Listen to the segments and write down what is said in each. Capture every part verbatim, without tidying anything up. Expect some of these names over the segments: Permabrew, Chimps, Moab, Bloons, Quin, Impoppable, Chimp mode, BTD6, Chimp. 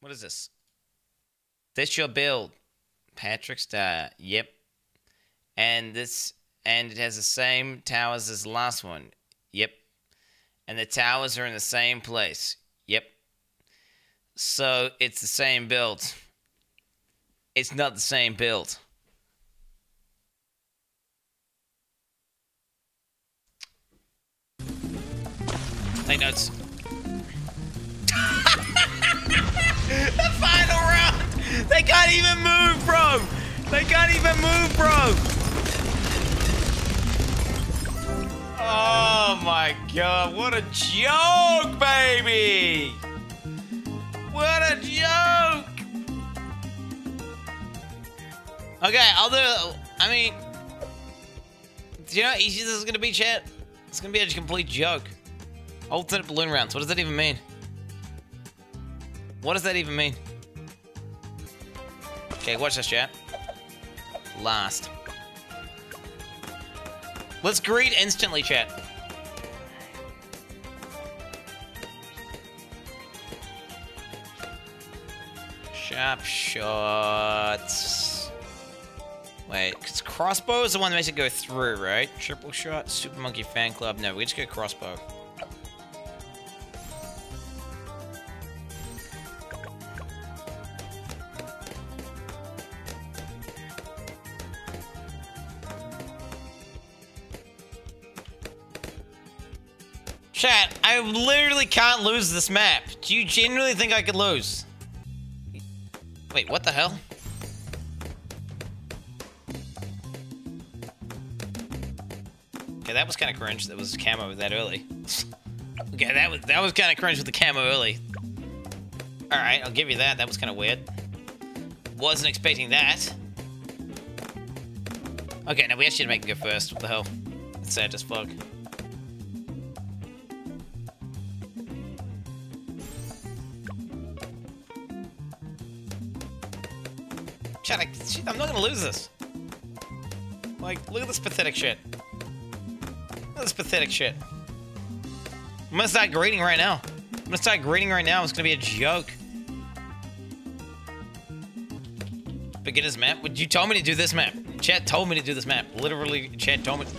What is this? This your build. Patrick's Star. Yep. And this, and it has the same towers as the last one. Yep. And the towers are in the same place. Yep. So it's the same build. It's not the same build. Take notes. The final round! They can't even move, bro! They can't even move, bro! Oh my god, what a joke, baby! What a joke! Okay, I'll do... I mean... Do you know how easy this is gonna be, chat? It's gonna be a complete joke. Alternate balloon rounds, what does that even mean? What does that even mean? Okay, watch this, chat. Last. Let's greet instantly, chat. Sharp shots. Wait, because crossbow is the one that makes it go through, right? Triple shot, Super Monkey Fan Club. No, we just go crossbow. Chat, I literally can't lose this map. Do you genuinely think I could lose? Wait, what the hell? Okay, that was kind of cringe. That was camo that early. Okay, that was that was kind of cringe with the camo early. All right, I'll give you that. That was kind of weird. Wasn't expecting that. Okay, now we actually make it go first. What the hell? It's sad as fuck. I, I'm not gonna lose this. Like, look at this pathetic shit. Look at this pathetic shit. I'm gonna start greeting right now. I'm gonna start greeting right now. It's gonna be a joke. Beginner's map? You told me to do this map. Chat told me to do this map. Literally, chat told me to...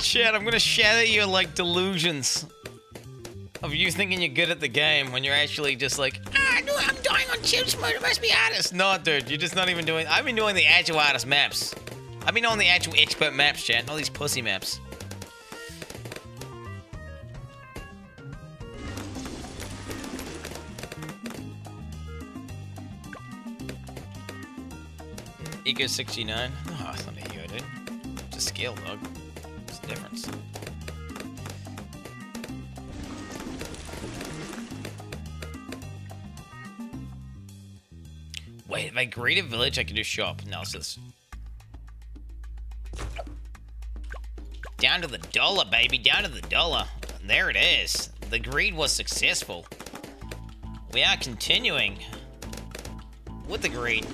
Chat, I'm gonna shatter your like delusions of you thinking you're good at the game when you're actually just like, ah, no, I'm dying on Chimp's mode. It must be artist. No, dude, you're just not even doing. I've been doing the actual artist maps. I've been on the actual expert maps, chat, not these pussy maps. Eco sixty-nine. Oh, it's not a hero, dude. It's a scale dog. Difference. Wait, if I greet a village, I can do shop analysis. Down to the dollar, baby. Down to the dollar. There it is. The greed was successful. We are continuing with the greed.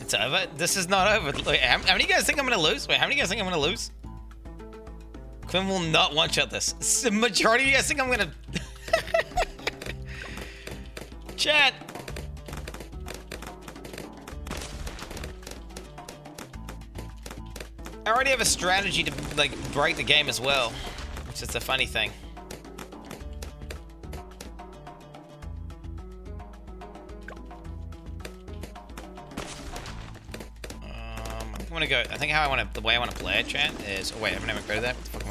It's over. This is not over. Wait, how, how many of you guys think I'm gonna lose? Wait, how many of you guys think I'm gonna lose? Quinn will not one-shot this. The majority of you guys think I'm gonna... Chat! I already have a strategy to, like, break the game as well. Which is the funny thing. I want to go. I think how I want to, the way I want to play it, chat, is. Oh wait, I haven't even go to that. What the fuck am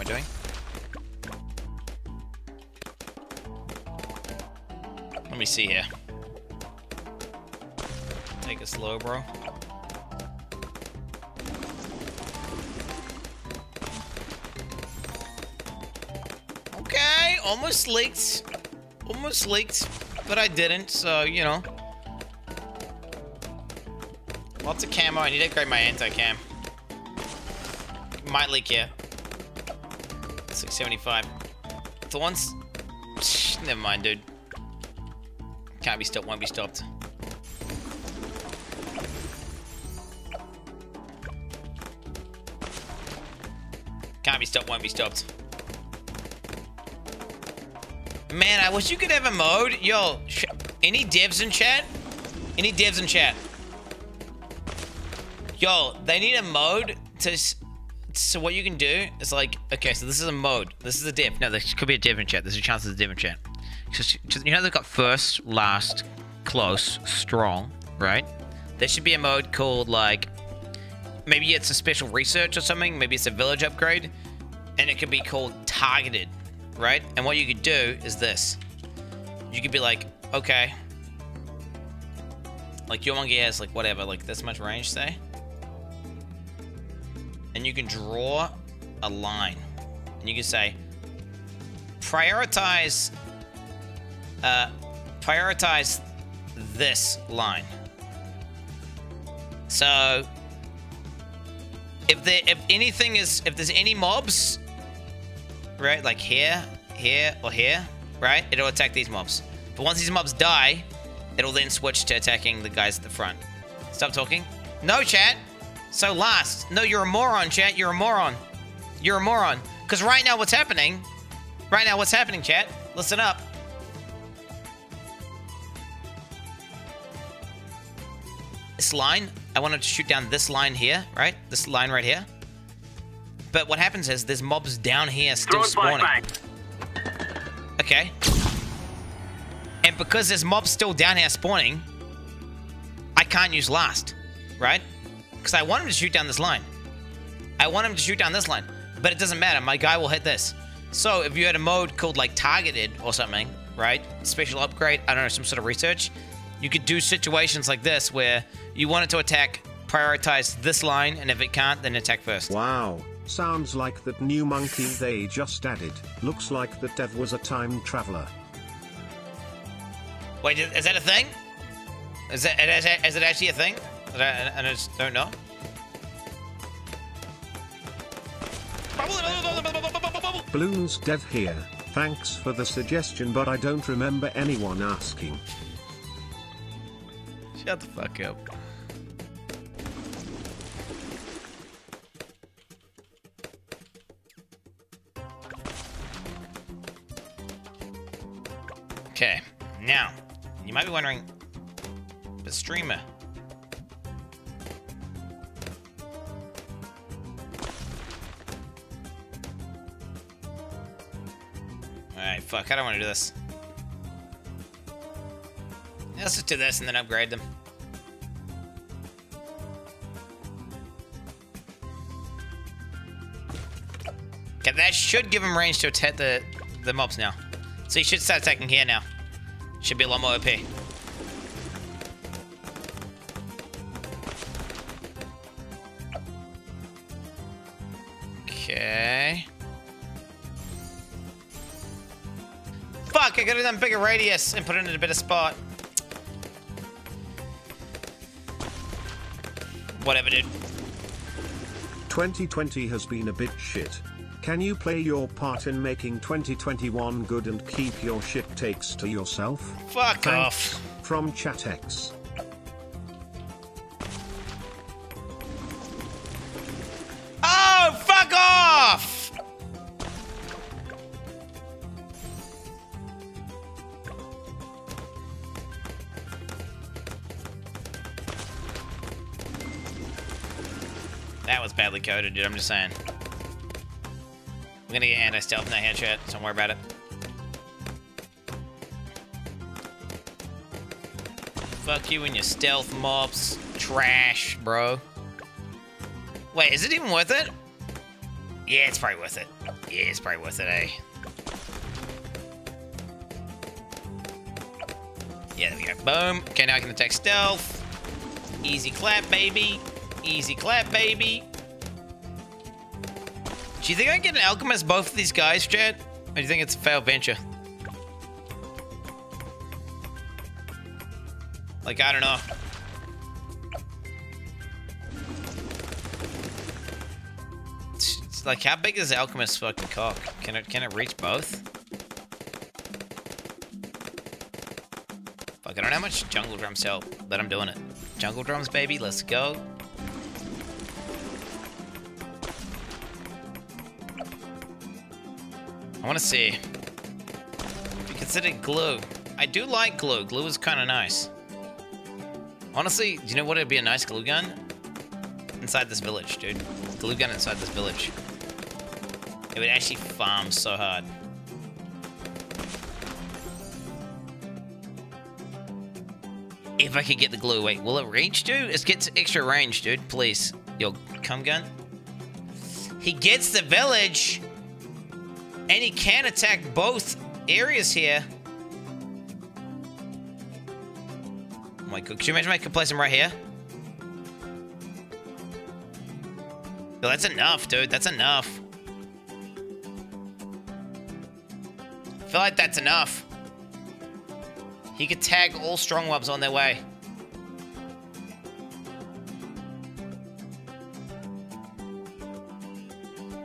I doing? Let me see here. Take it slow, bro. Okay, almost leaked, almost leaked, but I didn't. So you know. Lots of camo. I need to upgrade my anti-cam. Might leak here. six seventy-five. Thorns? Psh, never mind, dude. Can't be stopped. Won't be stopped. Can't be stopped, won't be stopped. Man, I wish you could have a mode. Yo, sh any devs in chat? Any devs in chat? Yo, they need a mode to... So what you can do is like... Okay, so this is a mode. This is a dev. No, this could be a dev in chat. There's a chance there's a dev in chat. Just, just, you know they've got first, last, close, strong, right? There should be a mode called like... Maybe it's a special research or something. Maybe it's a village upgrade. And it could be called targeted, right? And what you could do is this. You could be like, okay... Like your monkey has like whatever, like this much range, say. And you can draw a line. And you can say, prioritize, uh, prioritize this line. So, if there, if anything is, if there's any mobs, right, like here, here, or here, right, it'll attack these mobs. But once these mobs die, it'll then switch to attacking the guys at the front. Stop talking. No, chat. So last. No, you're a moron, chat. You're a moron. You're a moron. Because right now what's happening... Right now what's happening, chat? Listen up. This line. I wanted to shoot down this line here, right? This line right here. But what happens is there's mobs down here still spawning. Okay. And because there's mobs still down here spawning, I can't use last, right? Because I want him to shoot down this line. I want him to shoot down this line. But it doesn't matter. My guy will hit this. So if you had a mode called like targeted or something, right? Special upgrade, I don't know, some sort of research. You could do situations like this where you want it to attack, prioritize this line, and if it can't, then attack first. Wow. Sounds like that new monkey they just added. Looks like the dev was a time traveler. Wait, is that a thing? Is that is, that, is it actually a thing? I, I, I just don't know. Bloons Dev here. Thanks for the suggestion, but I don't remember anyone asking. Shut the fuck up. Okay, now. You might be wondering, the streamer. Alright, fuck, I don't want to do this. Let's just do this and then upgrade them. Okay, that should give him range to attack the, the mobs now. So he should start attacking here now. Should be a lot more O P. Okay. Fuck, I could have done bigger radius and put it in a better spot. Whatever, dude. twenty twenty has been a bit shit. Can you play your part in making twenty twenty-one good and keep your shit takes to yourself? Fuck Thanks. Off. From ChatX. Oh, fuck off! That was badly coded, dude, I'm just saying. I'm gonna get anti-stealth in that headshot, so don't worry about it. Fuck you and your stealth mobs. Trash, bro. Wait, is it even worth it? Yeah, it's probably worth it. Yeah, it's probably worth it, eh? Yeah, there we go. Boom. Okay, now I can attack stealth. Easy clap, baby. Easy clap, baby. Do you think I can get an alchemist both of these guys, Chad? Or do you think it's a failed venture? Like, I don't know. It's like, how big is the alchemist fucking cock? Can it, can it reach both? Fuck, I don't know how much jungle drums help, but I'm doing it. Jungle drums, baby, let's go. I want to see. If you consider glue. I do like glue. Glue is kind of nice. Honestly, do you know what would be a nice glue gun? Inside this village, dude. Glue gun inside this village. It would actually farm so hard. If I could get the glue. Wait, will it reach, dude? It gets extra range, dude. Please. Yo, cum gun. He gets the village. And he can attack both areas here. Oh my god. Could you imagine I could place him right here? Yo, that's enough, dude. That's enough. I feel like that's enough. He could tag all strong mobs on their way.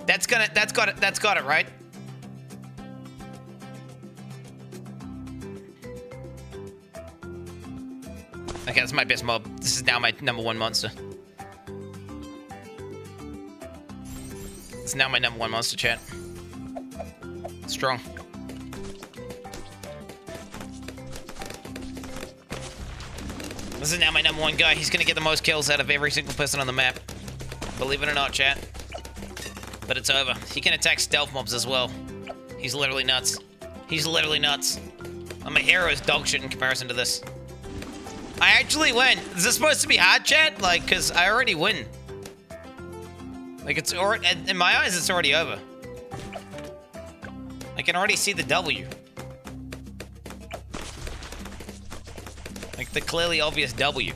That's gonna, that's got it, that's got it, right? Okay, that's my best mob. This is now my number one monster. It's now my number one monster, chat. Strong. This is now my number one guy. He's gonna get the most kills out of every single person on the map. Believe it or not, chat. But it's over. He can attack stealth mobs as well. He's literally nuts. He's literally nuts. I'm a hero is dog shit in comparison to this. I actually win. Is this supposed to be hard, chat? Like, cause I already win. Like, it's already, in my eyes, it's already over. I can already see the W. Like the clearly obvious W.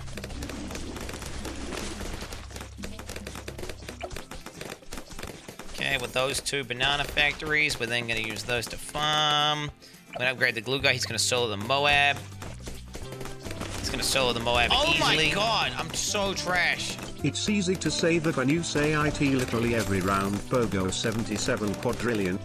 Okay, with those two banana factories, we're then going to use those to farm. I'm going to upgrade the glue guy. He's going to solo the Moab. He's going to solo the Moab oh easily. Oh my god, I'm so trash. It's easy to say that when you say I T literally every round, Bogo seventy-seven quadrillion.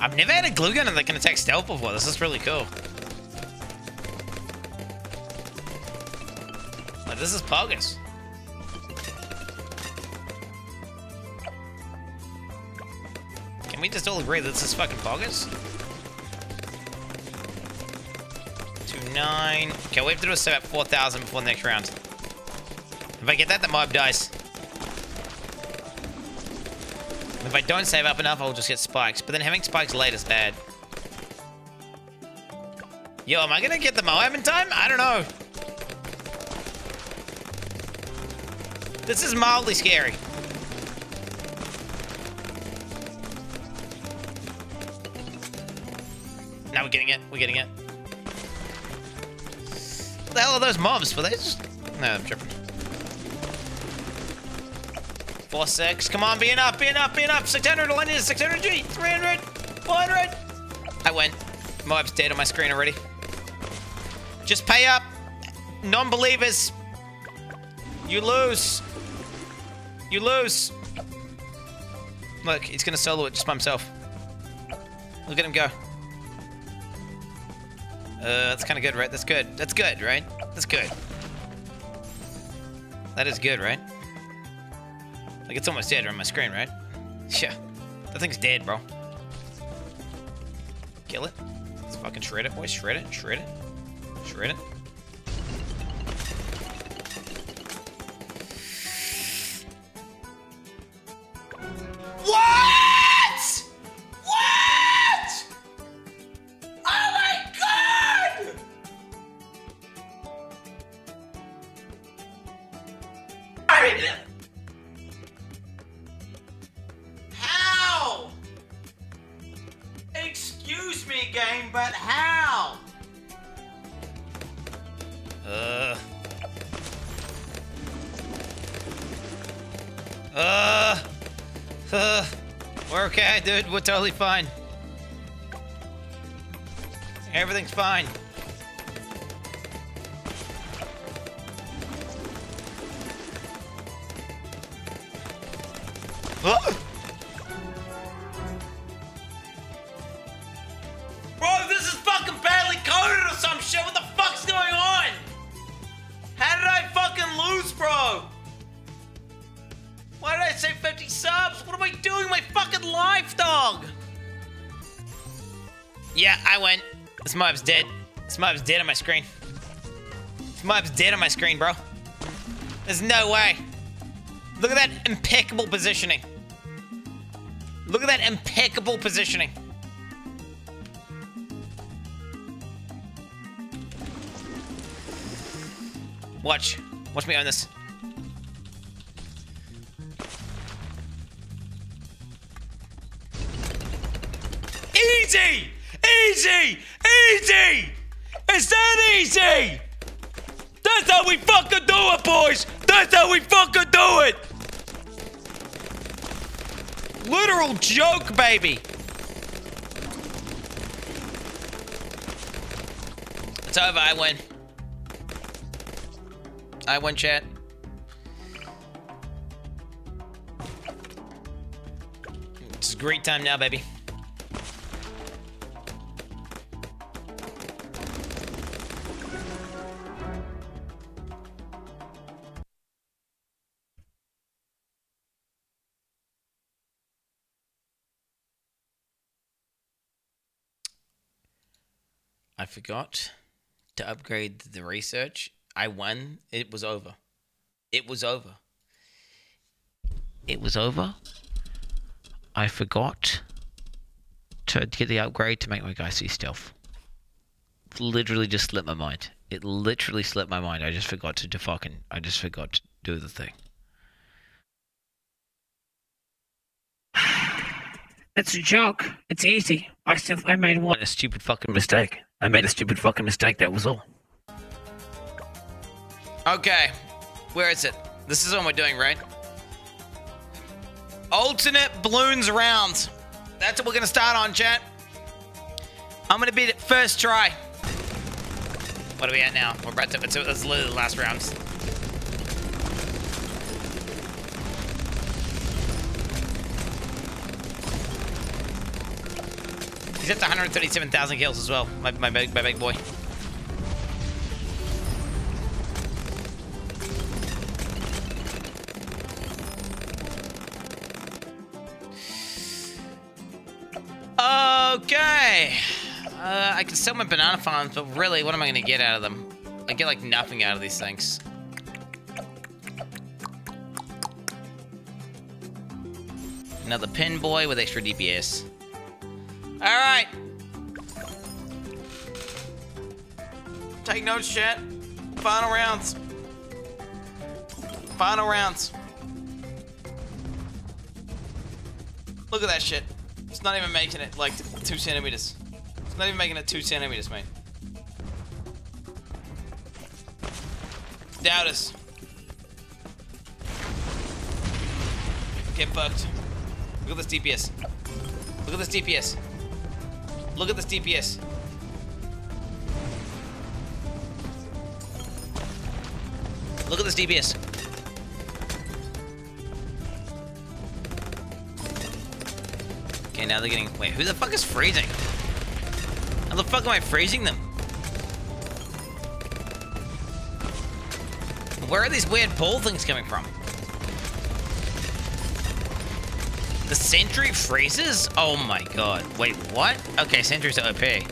I've never had a glue gun that can attack stealth before. This is really cool. Like, this is bogus. Can we just all agree that this is fucking bogus? two nine. Okay, we have to do a set at four thousand before the next round. If I get that, the mob dies. If I don't save up enough, I'll just get spikes. But then having spikes late is bad. Yo, am I gonna get the Moab in time? I don't know. This is mildly scary. Now we're getting it. We're getting it. What the hell are those mobs? Were they just... No, I'm tripping. four six, come on, be enough, be enough, be enough. six hundred, all I need is six hundred G, three hundred, four hundred. I went. Moab's dead on my screen already. Just pay up. Non-believers. You lose. You lose. Look, he's gonna solo it just by himself. Look at him go. Uh, that's kind of good, right? That's good. That's good, right? That's good. That is good, right? Like, it's almost dead on my screen, right? Yeah. That thing's dead, bro. Kill it. Let's fucking shred it, boys. Shred it. Shred it. Shred it. What? What? Oh my god! I mean... game, but how? Uh. Uh. Uh. We're okay, dude. We're totally fine. Everything's fine. Oh! fifty subs? What am I doing? My fucking life, dog! Yeah, I went. This mob's dead. This mob's dead on my screen. This mob's dead on my screen, bro. There's no way. Look at that impeccable positioning. Look at that impeccable positioning. Watch. Watch me own this. Easy! Easy! Easy! It's that easy! That's how we fucking do it, boys! That's how we fucking do it! Literal joke, baby! It's over, I win. I win, chat. It's great time now, baby. I forgot to upgrade the research. I won. It was over. It was over. It was over. I forgot to get the upgrade to make my guy see stealth. It literally just slipped my mind. It literally slipped my mind. I just forgot to, to fucking... I just forgot to do the thing. It's a joke. It's easy. I still, I made one. A stupid fucking mistake. I made a stupid fucking mistake. That was all. Okay. Where is it? This is what we're doing, right? Alternate balloons rounds. That's what we're going to start on, chat. I'm going to beat it first try. What are we at now? We're about to... It's, it's literally the last rounds. He's at one hundred thirty-seven thousand kills as well, my, my, big, my big boy. Okay. Uh, I can sell my banana farms, but really, what am I going to get out of them? I get, like, nothing out of these things. Another pin boy with extra D P S. All right. Take notes, chat. Final rounds. Final rounds. Look at that shit. It's not even making it like two centimeters. It's not even making it two centimeters, mate. Doubt us. Get fucked. Look at this D P S. Look at this D P S. Look at this D P S. Look at this D P S. Okay, now they're getting... Wait, who the fuck is freezing? How the fuck am I freezing them? Where are these weird ball things coming from? The sentry freezes? Oh my god. Wait, what? Okay, sentries are O P.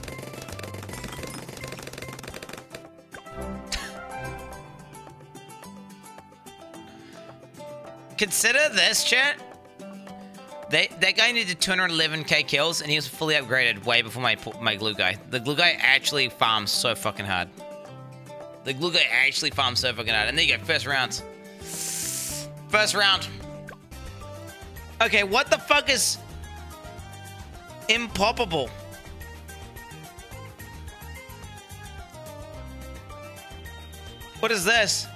Consider this, chat. They, that guy needed two hundred eleven K kills, and he was fully upgraded way before my, my glue guy. The glue guy actually farms so fucking hard. The glue guy actually farms so fucking hard. And there you go, first round. First round. Okay, what the fuck is impoppable? What is this?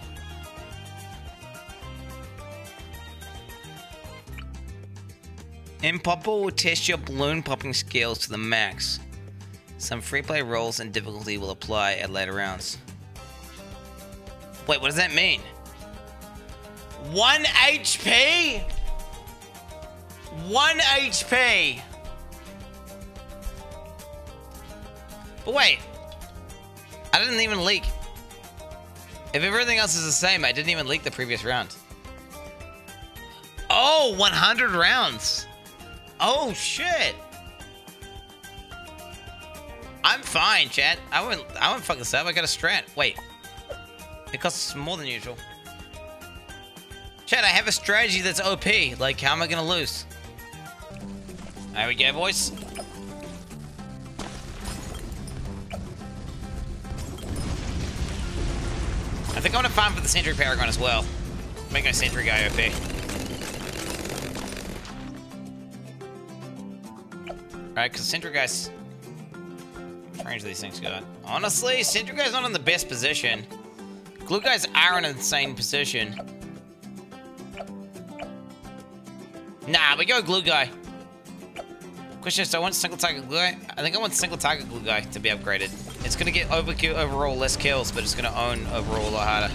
Impoppable will test your balloon popping skills to the max. Some free play rules and difficulty will apply at later rounds. Wait, what does that mean? one H P? one H P. But wait, I didn't even leak. If everything else is the same, I didn't even leak the previous round. Oh, one hundred rounds. Oh, shit. I'm fine, chat. I wouldn't, I wouldn't fucking sub. I got a strat. Wait. It costs more than usual. Chat, I have a strategy that's O P. Like, how am I gonna lose? There we go, boys. I think I'm gonna farm for the Sentry Paragon as well. Make my Sentry guy O P. Alright, because Sentry guy's... range these things got. Honestly, Sentry guy's not in the best position. Glue guys are in an insane position. Nah, we go Glue guy. Question is, do I want single target Glue guy? I think I want single target Glue guy to be upgraded. It's gonna get overkill overall less kills, but it's gonna own overall a lot harder.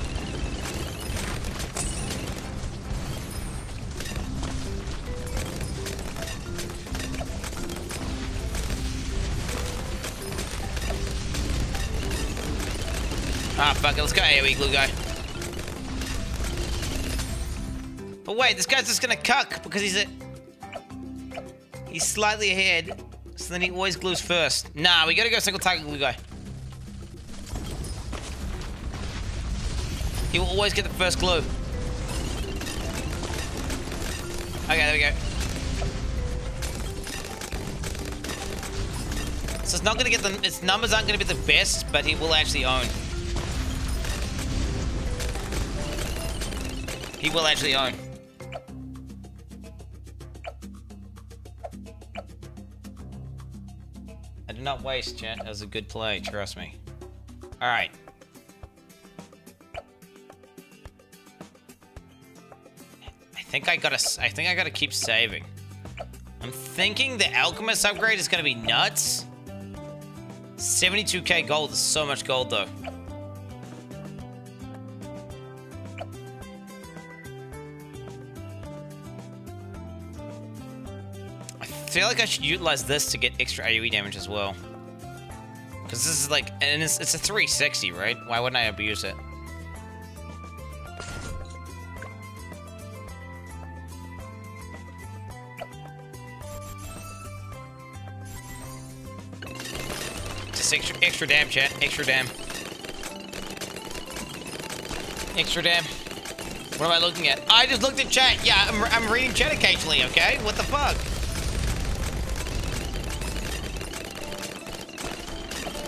Ah, fuck it, let's go A O E Glue guy. But wait, this guy's just gonna cuck because he's a he's slightly ahead, so then he always glues first. Nah, we gotta go single target Glue guy. He will always get the first glue. Okay, there we go. So it's not gonna get the... its numbers aren't gonna be the best, but he will actually own. He will actually own. I did not waste, chat. That was a good play, trust me. Alright. I think I gotta, I think I gotta keep saving. I'm thinking the Alchemist upgrade is gonna be nuts. seventy-two K gold is so much gold though. I feel like I should utilize this to get extra A O E damage as well. Cause this is like, and it's, it's a three sixty, right? Why wouldn't I abuse it? Extra, extra damn, chat. Extra damn. Extra damn. What am I looking at? I just looked at chat. Yeah, I'm, I'm reading chat occasionally, okay? What the fuck?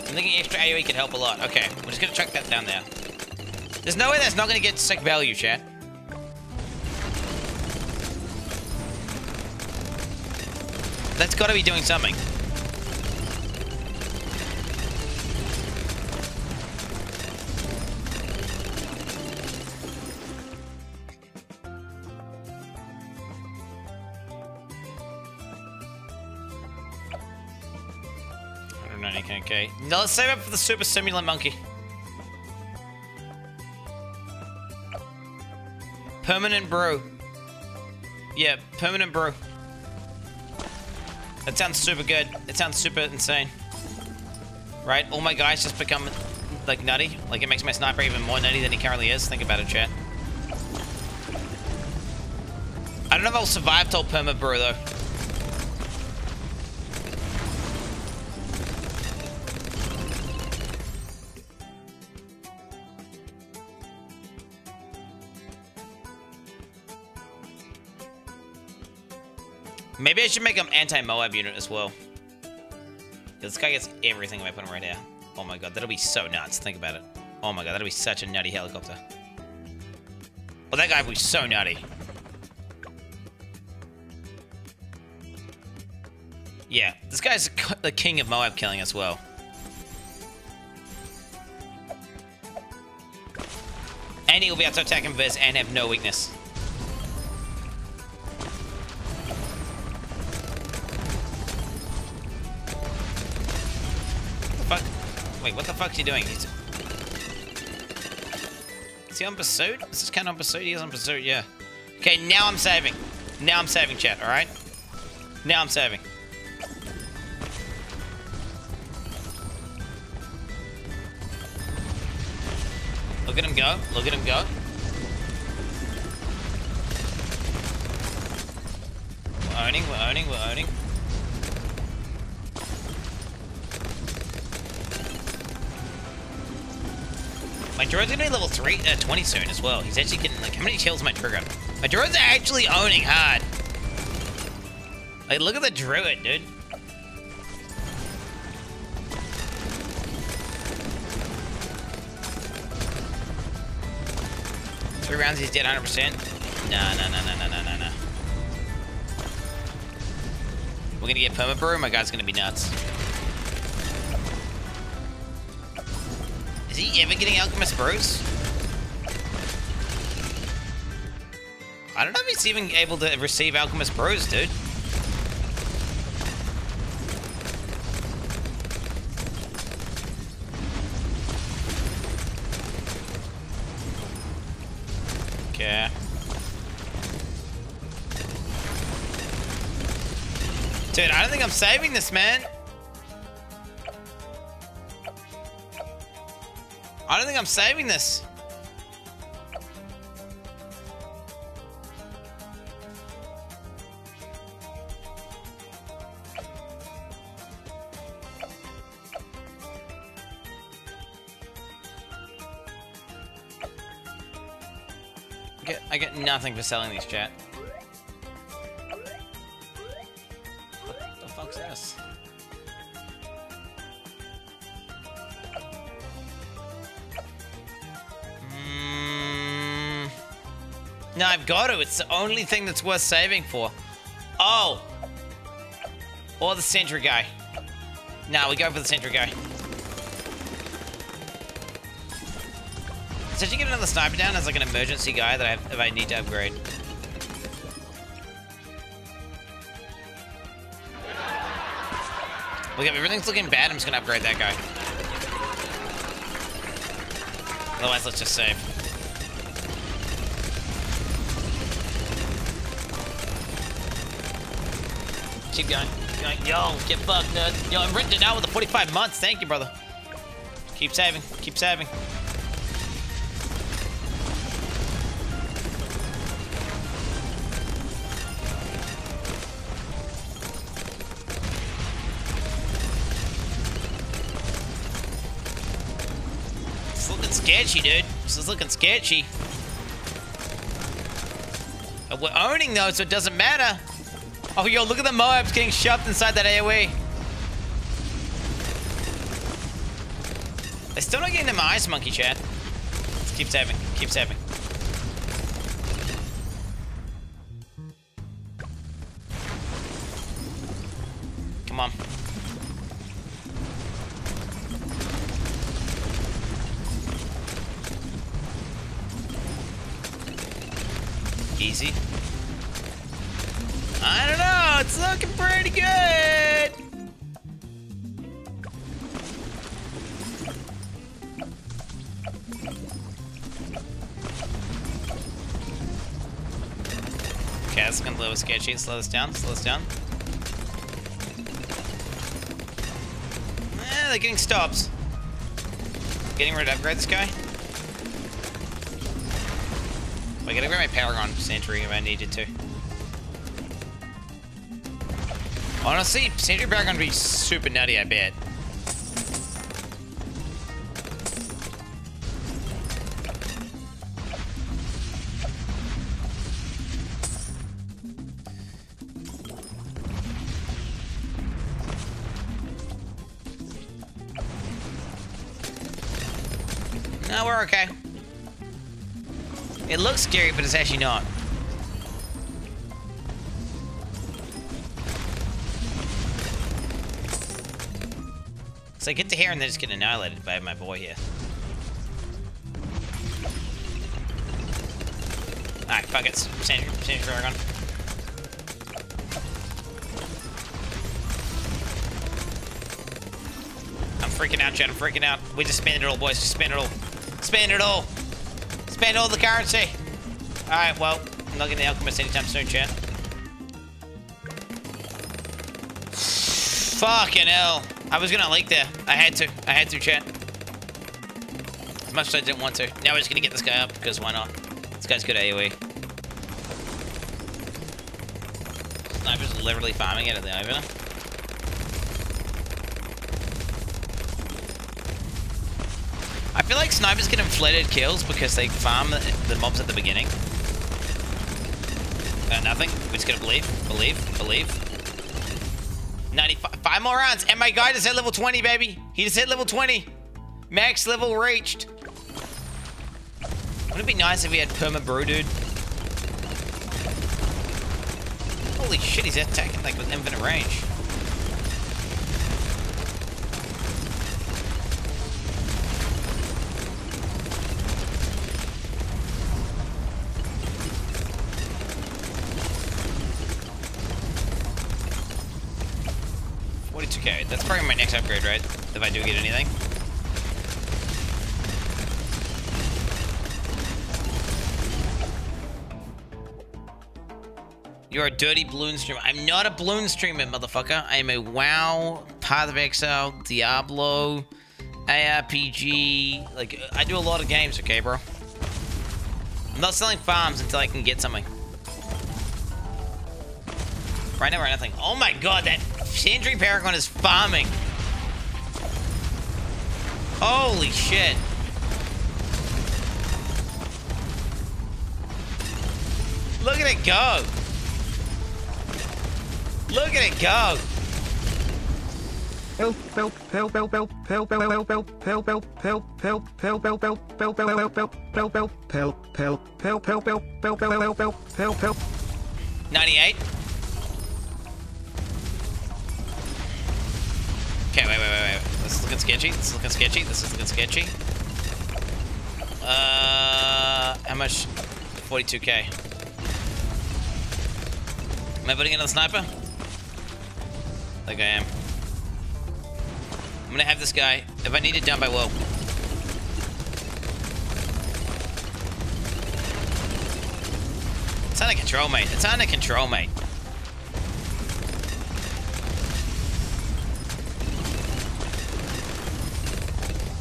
I'm thinking extra A O E could help a lot. Okay, we're just gonna chuck that down there. There's no way that's not gonna get sick value, chat. That's gotta be doing something. Okay, now let's save up for the Super Simulant Monkey. Permanent brew. Yeah, permanent brew. That sounds super good. It sounds super insane. Right? All my guys just become, like, nutty. Like, it makes my sniper even more nutty than he currently is. Think about it, chat. I don't know if I'll survive till perma brew, though. Maybe I should make him anti-Moab unit as well. This guy gets everything if I put him right here. Oh my god, that'll be so nuts. Think about it. Oh my god, that'll be such a nutty helicopter. Well, that guy will be so nutty. Yeah, this guy's the king of Moab killing as well. And he'll be able to attack him Viz and have no weakness. Wait, what the fuck's he doing? He's... Is he on pursuit? Is this kind of on pursuit? He is on pursuit, yeah. Okay, now I'm saving. Now I'm saving, chat, alright? Now I'm saving. Look at him go. Look at him go. We're owning, we're owning, we're owning. My drone's gonna be level three, uh, twenty soon as well. He's actually getting, like, how many kills my druid got? My droids are actually owning hard. Like, look at the druid, dude. Three rounds, he's dead one hundred percent. Nah, nah, nah, nah, nah, nah, nah, nah. We're gonna get permabrew, my guy's gonna be nuts. Is he ever getting Alchemist Brews? I don't know if he's even able to receive Alchemist Brews, dude. Okay. Dude, I don't think I'm saving this, man. I don't think I'm saving this. I get, I get nothing for selling these, chat. What the fuck's this? No, I've got to. It's the only thing that's worth saving for. Oh! Or the sentry guy. No, we go for the sentry guy. So did you get another sniper down as like an emergency guy that I have, if I need to upgrade? Look, if everything's looking bad, I'm just gonna upgrade that guy. Otherwise, let's just save. Keep going. Keep going. Yo, get fucked, nerd. Yo, I'm renting it out with the forty-five months. Thank you, brother. Keep saving. Keep saving. It's looking sketchy, dude. This is looking sketchy. But we're owning though, so it doesn't matter. Oh, yo, look at the Moabs getting shoved inside that AoE. They're still not getting to my ice monkey, chat. Let's keep saving. Keep saving. Come on. Easy. I don't know, it's looking pretty good! Okay, that's looking a little sketchy. Slow this down, slow this down. Eh, they're getting stops. Getting ready to upgrade this guy. I gotta grab my Paragon Sentry if I needed to. Honestly, Sentry Barracks gonna be super nutty, I bet. No, we're okay. It looks scary, but it's actually not. So I get to here and they just get annihilated by my boy here. Alright, fuck it. Sentry, Sentry Paragon. I'm freaking out, chat. I'm freaking out. We just spend it all, boys. Just spend it all. Spend it all. Spend all the currency. Alright, well, I'm not getting the Alchemist anytime soon, chat. Fucking hell. I was gonna leak there. I had to. I had to, chat. As much as I didn't want to. Now we're just gonna get this guy up, because why not? This guy's good AoE. sniper's literally farming it at the opener. I feel like snipers get inflated kills because they farm the mobs at the beginning. Got nothing. We're just gonna believe, believe, believe. ninety-five, five more rounds, and my guy just hit level twenty, baby. He just hit level twenty. Max level reached. Wouldn't it be nice if we had perma brew, dude? Holy shit, he's attacking like with infinite range. forty-two K, that's probably my next upgrade, right? If I do get anything. You're a dirty balloon streamer. I'm not a balloon streamer, motherfucker. I am a WoW, Path of Exile, Diablo, A R P G. Like, I do a lot of games, okay, bro? I'm not selling farms until I can get something. Right now, we're nothing. Oh my god, that Sentry Paragon is farming. Holy shit. Look at it go. Look at it go! Help, help, help, help, help, help, help, help, help, help, help, help, help, help, help, help, help, help, help, help, help, help, help, help, help, help, ninety-eight. Okay, wait, wait, wait, wait. This is looking sketchy. This is looking sketchy. This is looking sketchy. Uh, how much? forty-two K. Am I putting another sniper? Like I am. I'm gonna have this guy. If I need it dump, I will. It's under control, mate. It's under control, mate.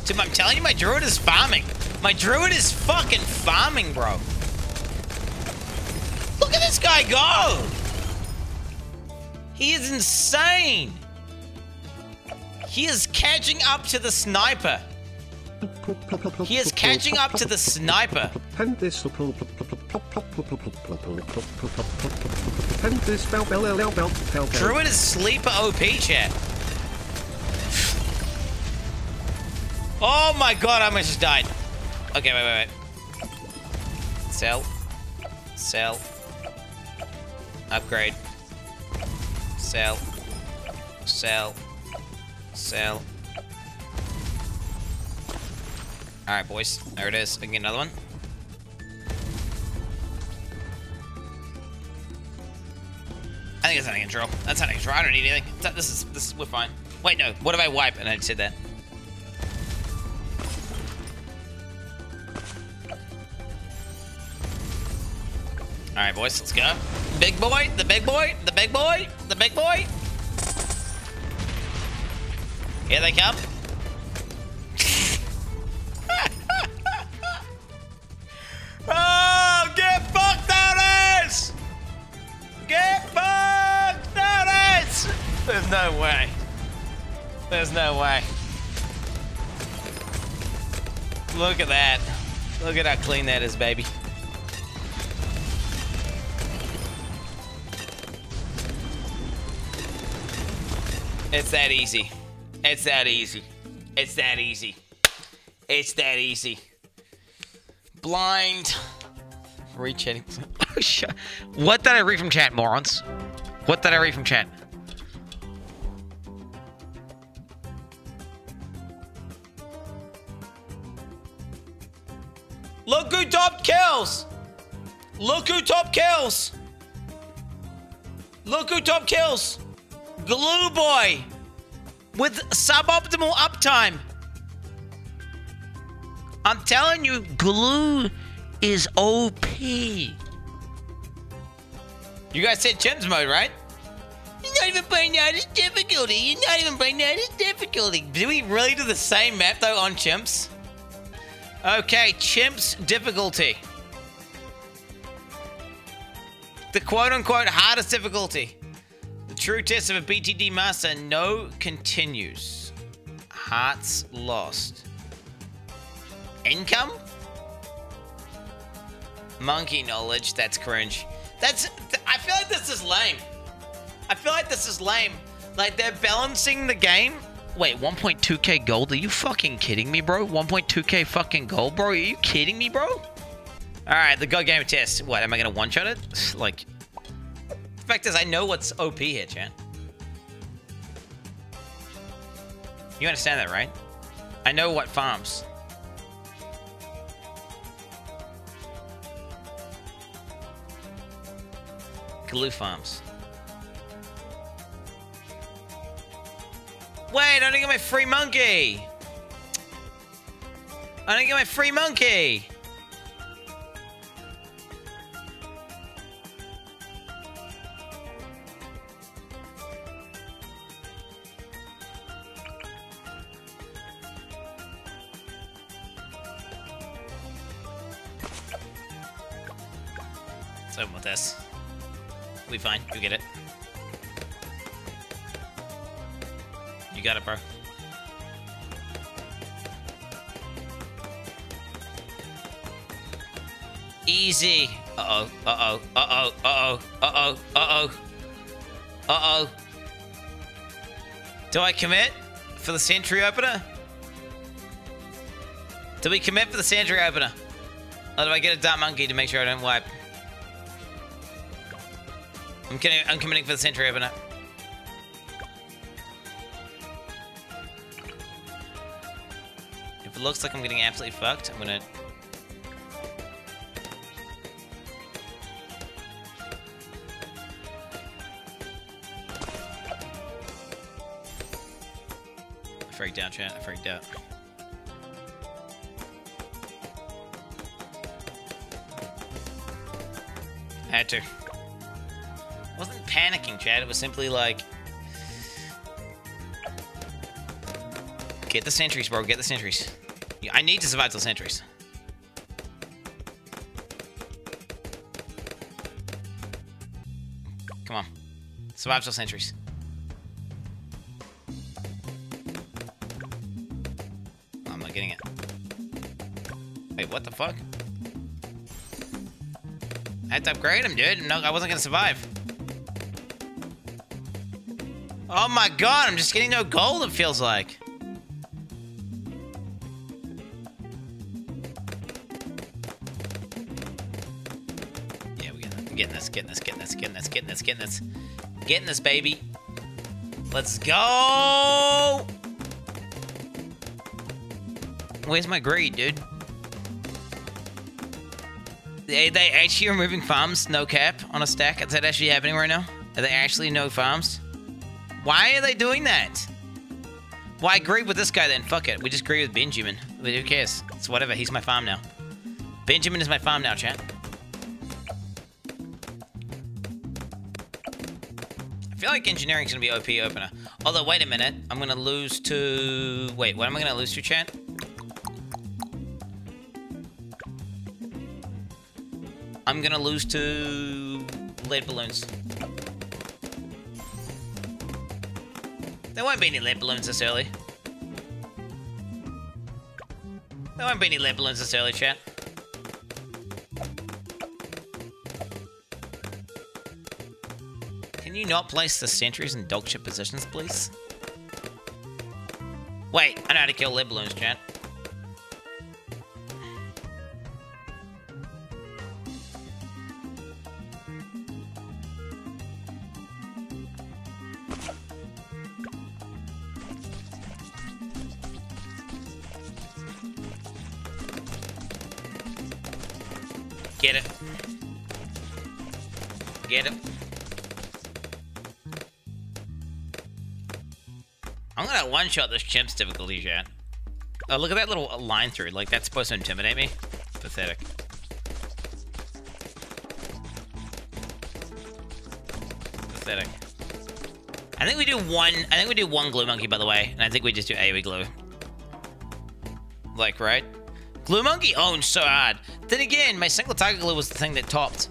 Dude, I'm telling you, my druid is farming. My druid is fucking farming, bro. Look at this guy go! He is insane! He is catching up to the sniper! He is catching up to the sniper! Druid is sleeper O P, chat! Oh my god, I almost just died! Okay, wait, wait, wait. Sell. Sell. Upgrade. Sell, sell, sell. Alright, boys. There it is. I can get another one. I think it's out of control. That's out of control. I don't need anything. Not, this is, this is, we're fine. Wait, no. What if I wipe? And I said that. Alright, boys. Let's go. Big boy, the big boy, the big boy, the big boy. Here they come. Oh, get fucked, Otis! Get fucked, Otis! There's no way. There's no way. Look at that. Look at how clean that is, baby. It's that easy. It's that easy. It's that easy. It's that easy. Blind. Read chatting. What did I read from chat, morons? What did I read from chat? Look who topped kills! Look who topped kills! Look who topped kills! Glue Boy with suboptimal uptime. I'm telling you, Glue is O P. You guys said Chimps mode, right? You're not even playing the hardest difficulty. You're not even playing the hardest difficulty. Do we really do the same map though on Chimps? Okay, Chimps difficulty. The quote unquote hardest difficulty. true test of a B T D master. No continues. Hearts lost. Income? Monkey knowledge. That's cringe. That's... Th I feel like this is lame. I feel like this is lame. Like, they're balancing the game. Wait, one point two K gold? Are you fucking kidding me, bro? one point two K fucking gold, bro? Are you kidding me, bro? Alright, the God Game test. What, am I gonna one-shot it? Like... The fact is, I know what's O P here, chat. You understand that, right? I know what farms. Glue farms. Wait, I don't get my free monkey! I don't get my free monkey! Let's open with this. We'll be fine. You'll get it. You got it, bro. Easy. Uh-oh. Uh-oh. Uh-oh. Uh-oh. Uh-oh. Uh-oh. Uh-oh. Do I commit for the sentry opener? Do we commit for the sentry opener? Or do I get a dart monkey to make sure I don't wipe? I'm kidding. I'm committing for the sentry opener. Looks like I'm getting absolutely fucked. I'm gonna... I freaked out, chat. I freaked out. I had to. I wasn't panicking, chat. It was simply like... Get the sentries, bro. Get the sentries. I need to survive till sentries. Come on. Survive till sentries. I'm not getting it. Wait, what the fuck? I had to upgrade him, dude. No, I wasn't gonna survive. Oh my god, I'm just getting no gold, it feels like. Getting this, getting this, getting this, getting this, getting this, getting this, getting this, baby. Let's go. Where's my greed, dude? They they actually removing farms, no cap, on a stack. Is that actually happening right now? Are they actually no farms? Why are they doing that? Why greed with this guy then? Fuck it, we just greed with Benjamin. Who cares? It's whatever. He's my farm now. Benjamin is my farm now, chat. I feel like engineering's gonna be O P opener. Although, wait a minute. I'm gonna lose to... Wait, what am I gonna lose to, chat? I'm gonna lose to... lead balloons. There won't be any lead balloons this early. There won't be any lead balloons this early, chat. Can you not place the sentries in dog shit positions, please? Wait, I know how to kill lead balloons, chat. Get it. Get it. I'm gonna one-shot this chimp's difficulty, chat. Oh, look at that little line through. Like, that's supposed to intimidate me. Pathetic. Pathetic. I think we do one... I think we do one glue monkey, by the way. And I think we just do AoE glue. Like, right? Glue monkey owns so hard. Then again, my single target glue was the thing that topped.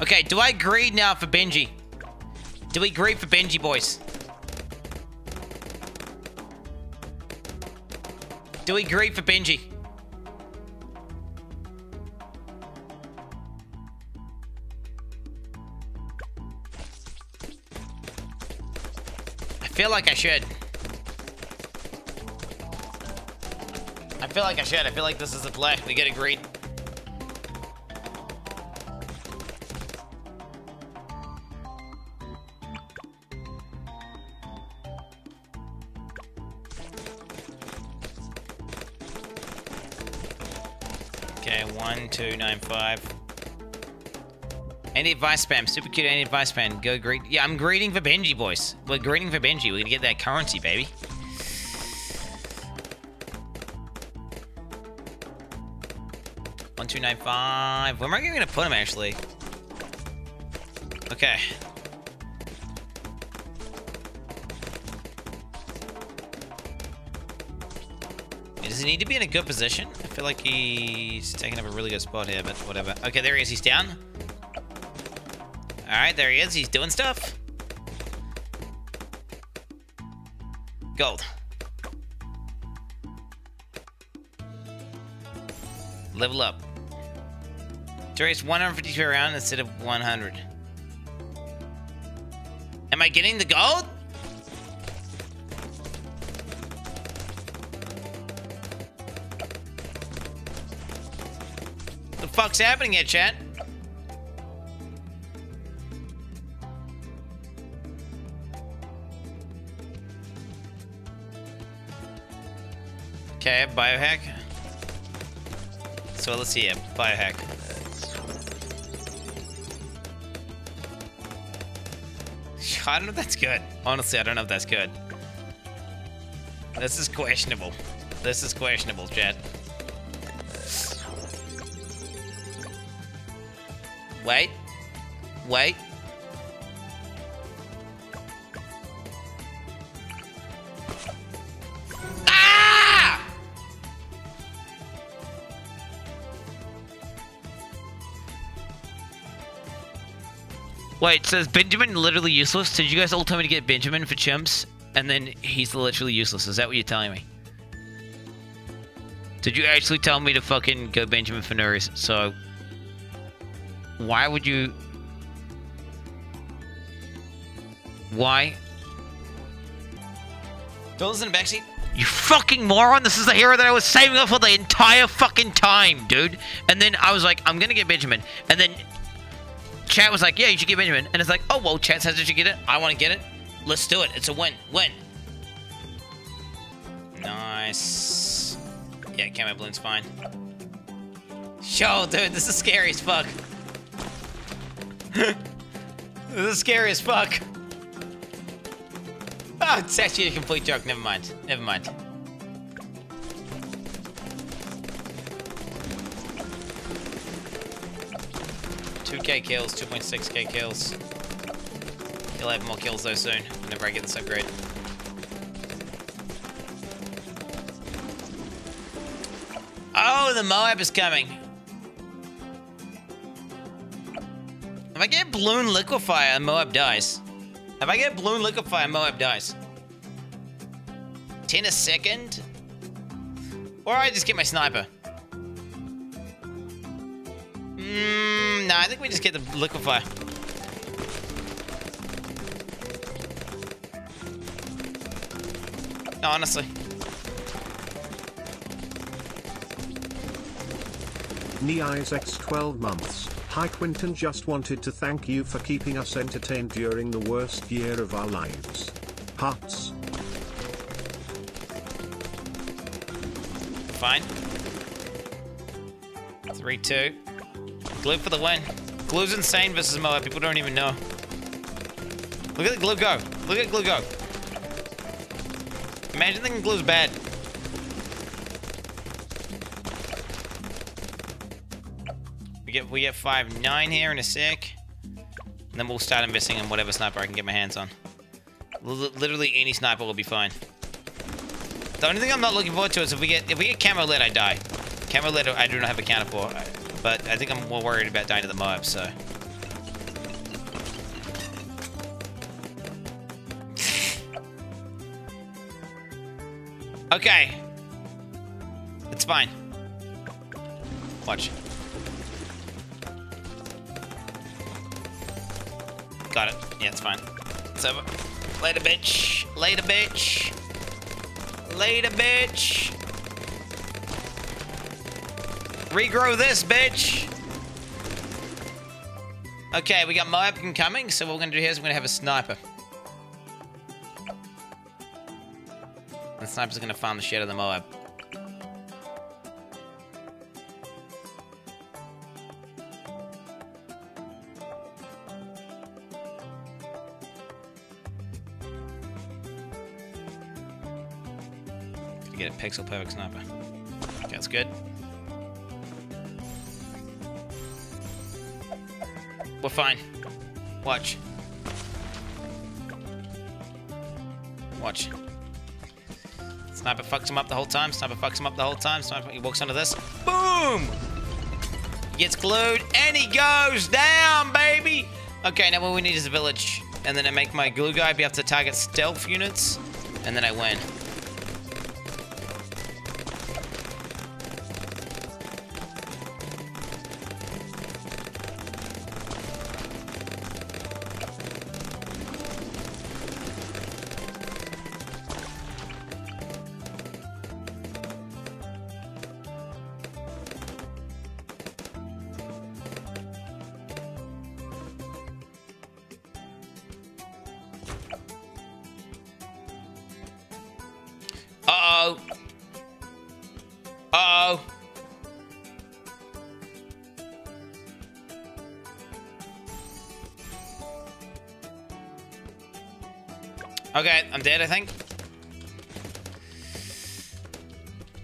Okay, do I greed now for Benji? Do we greed for Benji, boys? Do we greed for Benji? I feel like I should. I feel like I should. I feel like this is a play. We get a greed. Okay, one, two, nine, five. Any advice spam? Super cute any advice spam. Go greet. Yeah, I'm greeting for Benji, boys. We're greeting for Benji. We're gonna get that currency, baby. One, two, nine, five. Where am I gonna put him, actually? Okay. Does he need to be in a good position? I feel like he's taking up a really good spot here, but whatever. Okay, there he is. He's down. All right, there he is. He's doing stuff. Gold. Level up. Durates one hundred fifty-two around instead of one hundred. Am I getting the gold? Fuck's happening here, chat? Okay, biohack. So let's see here, biohack. I don't know if that's good. Honestly, I don't know if that's good. This is questionable. This is questionable, chat. Wait, wait. Ah! Wait, so is Benjamin literally useless? So did you guys all tell me to get Benjamin for chimps? And then he's literally useless. Is that what you're telling me? Did you actually tell me to fucking go Benjamin for no reason? So... why would you... why? Those in the backseat. You fucking moron! This is the hero that I was saving up for the entire fucking time, dude! And then I was like, I'm gonna get Benjamin. And then... chat was like, yeah, you should get Benjamin. And it's like, oh, well, chat says that you get it. I wanna get it. Let's do it. It's a win. Win. Nice. Yeah, camo balloon's fine. Yo, dude, this is scary as fuck. This is scary as fuck. Oh, it's actually a complete joke. Never mind. Never mind. two K kills, two point six K kills. He'll have more kills though soon, whenever I get this upgrade. Oh, the Moab is coming. If I get Balloon Liquefier, Moab dies. If I get Balloon Liquefier, Moab dies. ten a second? Or I just get my sniper. Mmm, nah, I think we just get the Liquefier. No, honestly. Nia's X twelve months. Hi Quinton, just wanted to thank you for keeping us entertained during the worst year of our lives. Hearts. Fine. three two. Glue for the win. Glue's insane versus Moab. People don't even know. Look at the glue go. Look at glue go. Imagine thinking glue's bad. We get five nine here in a sec. And then we'll start investing in whatever sniper I can get my hands on. L literally any sniper will be fine. The only thing I'm not looking forward to is if we get if we get camo lead, I die. Camo lead I do not have a counter for. But I think I'm more worried about dying to the mob, so Okay. It's fine. Watch. Got it. Yeah, it's fine. It's over. Later, bitch. Later, bitch. Later, bitch. Regrow this, bitch. Okay, we got my weapon coming, so what we're going to do here is we're going to have a sniper. The sniper's gonna farm the shit out of the Moab. Gotta get a pixel perfect sniper. Okay, that's good. We're fine. Watch. Watch. Sniper fucks him up the whole time. Sniper fucks him up the whole time. Sniper, he walks under this. Boom! He gets glued and he goes down, baby! Okay, now what we need is a village. And then I make my glue guy be able to target stealth units. And then I win. Uh-oh. Uh-oh. Okay, I'm dead, I think.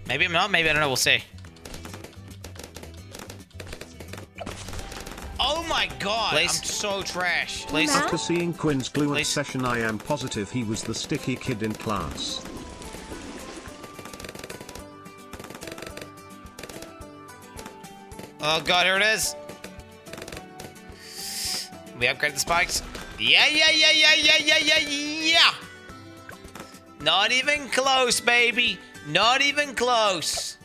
Maybe I'm not, maybe I don't know, we'll see. Oh my god, Lace. I'm so trash. Lace. After seeing Quinn's glue at session, I am positive he was the sticky kid in class. Oh god, here it is. We upgraded the spikes. Yeah, yeah, yeah, yeah, yeah, yeah, yeah, yeah. Not even close, baby. Not even close.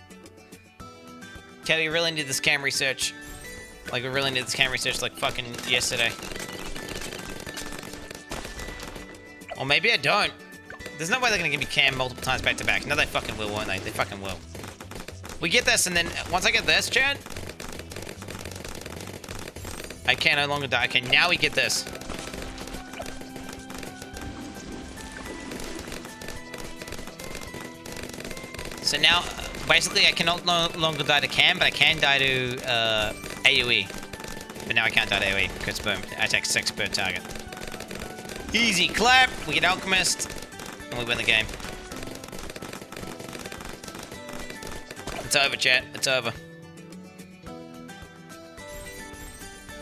Okay, we really need this cam research. Like, we really need this cam research like fucking yesterday. Or maybe I don't. There's no way they're gonna give me cam multiple times back to back. No, they fucking will, won't they? They fucking will. We get this, and then once I get this, Chad. I can no longer die. Okay, now we get this. So now, basically, I can no longer die to Cam, but I can die to uh, A O E. But now I can't die to A O E, because boom, I take six per target. Easy clap, we get Alchemist, and we win the game. It's over, chat. It's over.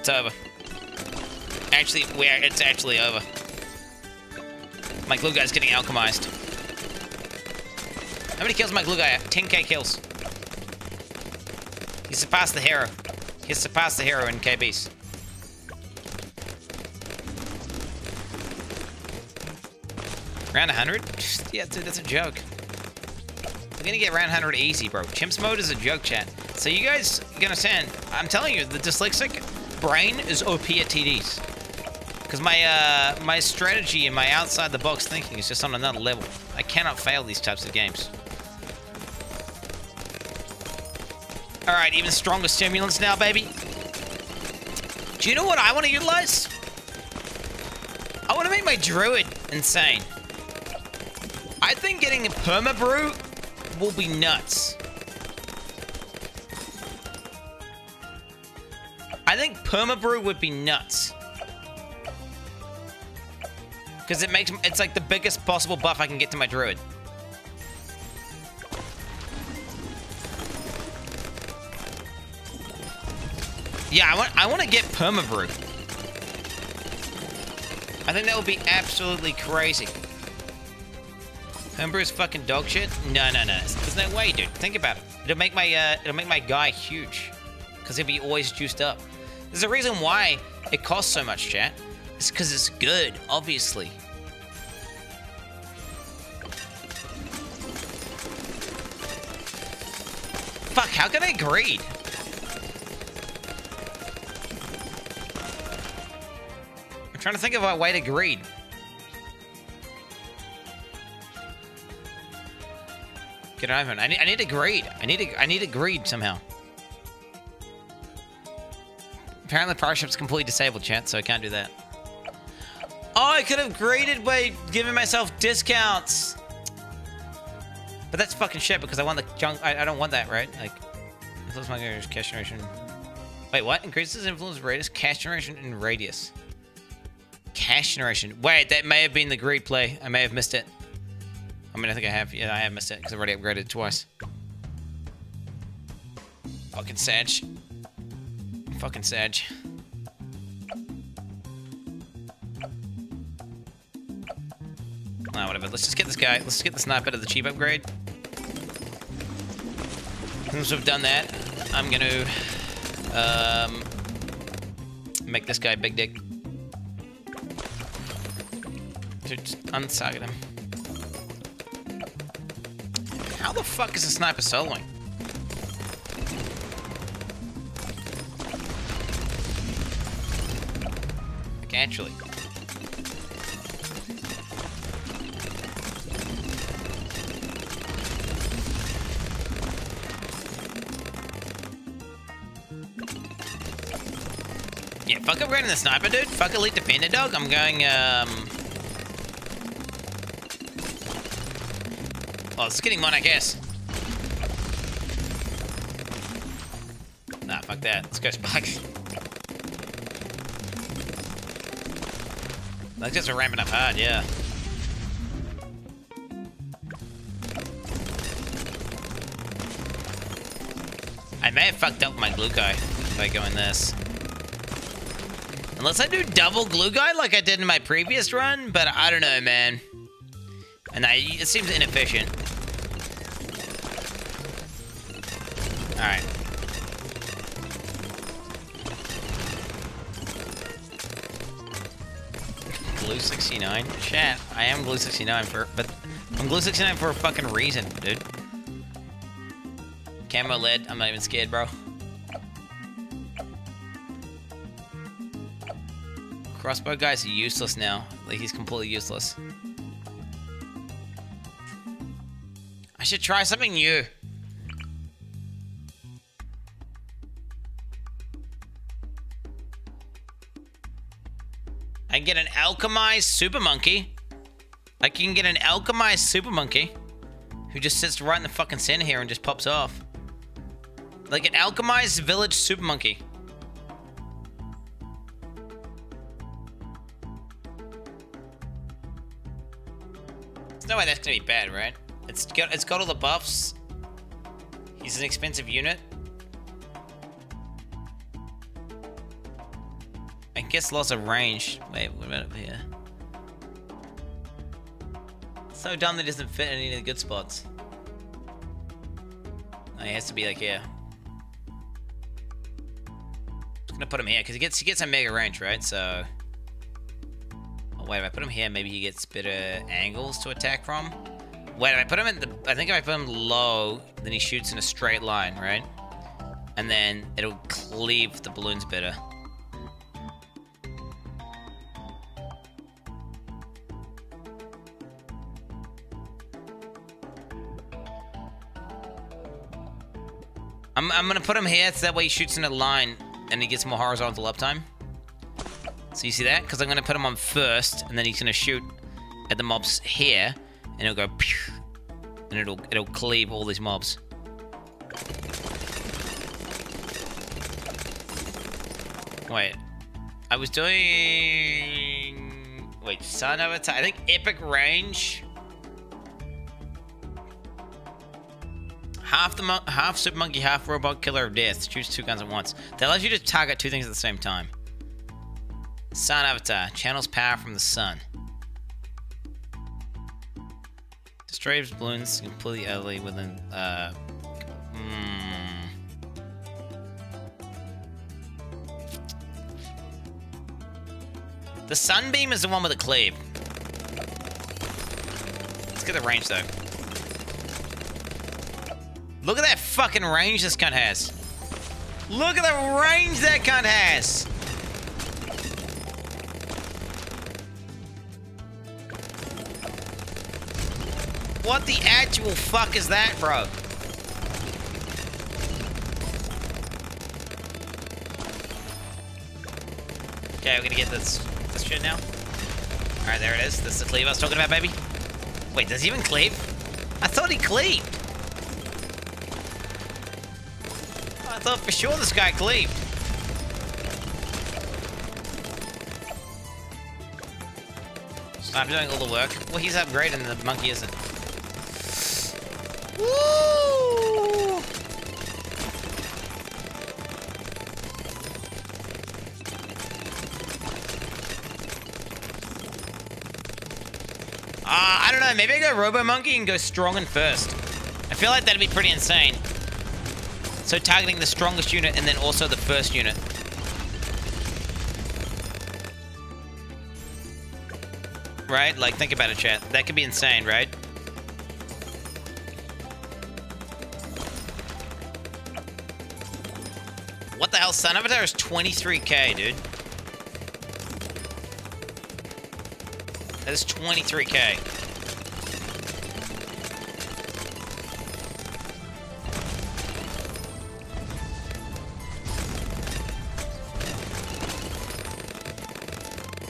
It's over. Actually, where it's actually over. My glue guy's getting alchemized. How many kills my glue guy have? ten K kills. He surpassed the hero. He surpassed the hero in K Bs. Round one hundred? Yeah, dude, that's a joke. We're gonna get round one hundred easy, bro. Chimps mode is a joke, chat. So you guys gonna send? I'm telling you, the dyslexic brain is O P at T Ds. Because my uh, my strategy and my outside-the-box thinking is just on another level. I cannot fail these types of games. Alright, even stronger stimulants now, baby. Do you know what I want to utilize? I want to make my druid insane. I think getting a perma-brew will be nuts. I think permabrew would be nuts. Because it makes, it's like the biggest possible buff I can get to my druid. Yeah, I want I want to get permabrew. I think that would be absolutely crazy. Permabrew's fucking dog shit? No, no, no. There's no way, dude. Think about it. It'll make my uh, it'll make my guy huge. Because he'll be always juiced up. There's a reason why it costs so much, chat. It's because it's good, obviously. how can I grade? I'm trying to think of a way to grade. Get on iPhone. I need I need to grade. I need to I need to grade somehow. Apparently Parship's completely disabled, chat, so I can't do that. Oh, I could have graded by giving myself discounts. But that's fucking shit because I want the junk. I, I don't want that, right? Like, influence my cash generation. Wait, what? Increases influence radius, cash generation, and radius. Cash generation. Wait, that may have been the greed play. I may have missed it. I mean, I think I have. Yeah, I have missed it because I've already upgraded twice. Fucking Sag. Fucking Sag. Nah, whatever. Let's just get this guy. Let's get the sniper to the cheap upgrade. Since we've done that, I'm gonna um, make this guy big dick. Just untarget him. How the fuck is a sniper soloing? Like, actually. Yeah, fuck upgrading the sniper, dude. Fuck elite defender, dog. I'm going, um... oh, it's getting mine, I guess. Nah, fuck that. Let's go Sparks. Those guys are ramping up hard, yeah. I may have fucked up my glue guy by going this. Unless I do double glue guy like I did in my previous run, but I don't know, man. And I, it seems inefficient. Alright. Glue sixty-nine? Chat, I am glue sixty-nine for, but I'm glue sixty-nine for a fucking reason, dude. Camo lead, I'm not even scared, bro. Crossbow guy's useless now. Like, he's completely useless. I should try something new. I can get an alchemized super monkey. I can get an alchemized super monkey who just sits right in the fucking center here and just pops off. Like an alchemized village super monkey. There's no way that's gonna be bad, right? It's got, it's got all the buffs. He's an expensive unit. I guess lots of range. Wait, what about up here? So dumb that it doesn't fit in any of the good spots. Oh, he has to be like here. I'm gonna put him here because he gets he gets a mega range, right? So, oh wait, if I put him here, maybe he gets better angles to attack from. Wait, if I put him in the... I think if I put him low, then he shoots in a straight line, right? And then it'll cleave the balloons better. I'm, I'm gonna put him here, so that way he shoots in a line, and he gets more horizontal uptime. So you see that? Because I'm gonna put him on first, and then he's gonna shoot at the mobs here. And it'll go, pew, and it'll it'll cleave all these mobs. Wait, I was doing wait sun avatar. I think epic range, half the mon half super monkey, half robot killer of death. Choose two guns at once. That allows you to target two things at the same time. Sun avatar channels power from the sun. Straves balloons completely ugly within, uh, mm. The sunbeam is the one with the cleave. Let's get the range though. Look at that fucking range this cunt has. Look at the range that cunt has. What the actual fuck is that, bro? Okay, we're gonna get this this shit now. Alright, there it is. This is the cleave I was talking about, baby. Wait, does he even cleave? I thought he cleaved. I thought for sure this guy cleaved. So I'm doing all the work. Well, he's upgrading the monkey, isn't he? Woo! Uh, I don't know, maybe I go Robo Monkey and go strong and first. I feel like that'd be pretty insane. So targeting the strongest unit and then also the first unit. Right? Like, think about it, chat. That could be insane, right? What the hell? Sun Avatar is twenty-three K, dude. That is twenty-three K.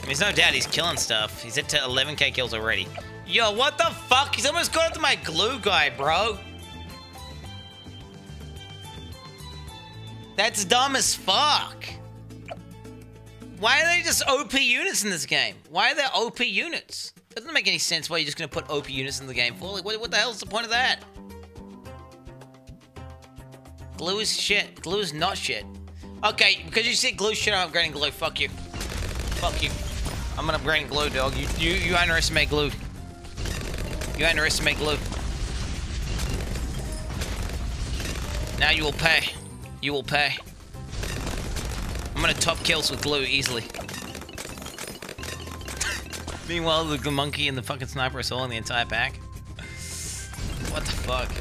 There's no doubt he's killing stuff. He's at to eleven K kills already. Yo, what the fuck? He's almost got up to my glue guy, bro. That's dumb as fuck. Why are they just O P units in this game? Why are there O P units? Doesn't make any sense why you're just gonna put O P units in the game for. Like, what, what the hell's the point of that? Glue is shit. Glue is not shit. Okay, because you said glue shit, I'm upgrading glue. Fuck you. Fuck you. I'm gonna upgrade glue, dog. You, you, you underestimate glue. You underestimate glue. Now you will pay. You will pay. I'm gonna top kills with glue easily. Meanwhile, the monkey and the fucking sniper are holding the entire pack. What the fuck?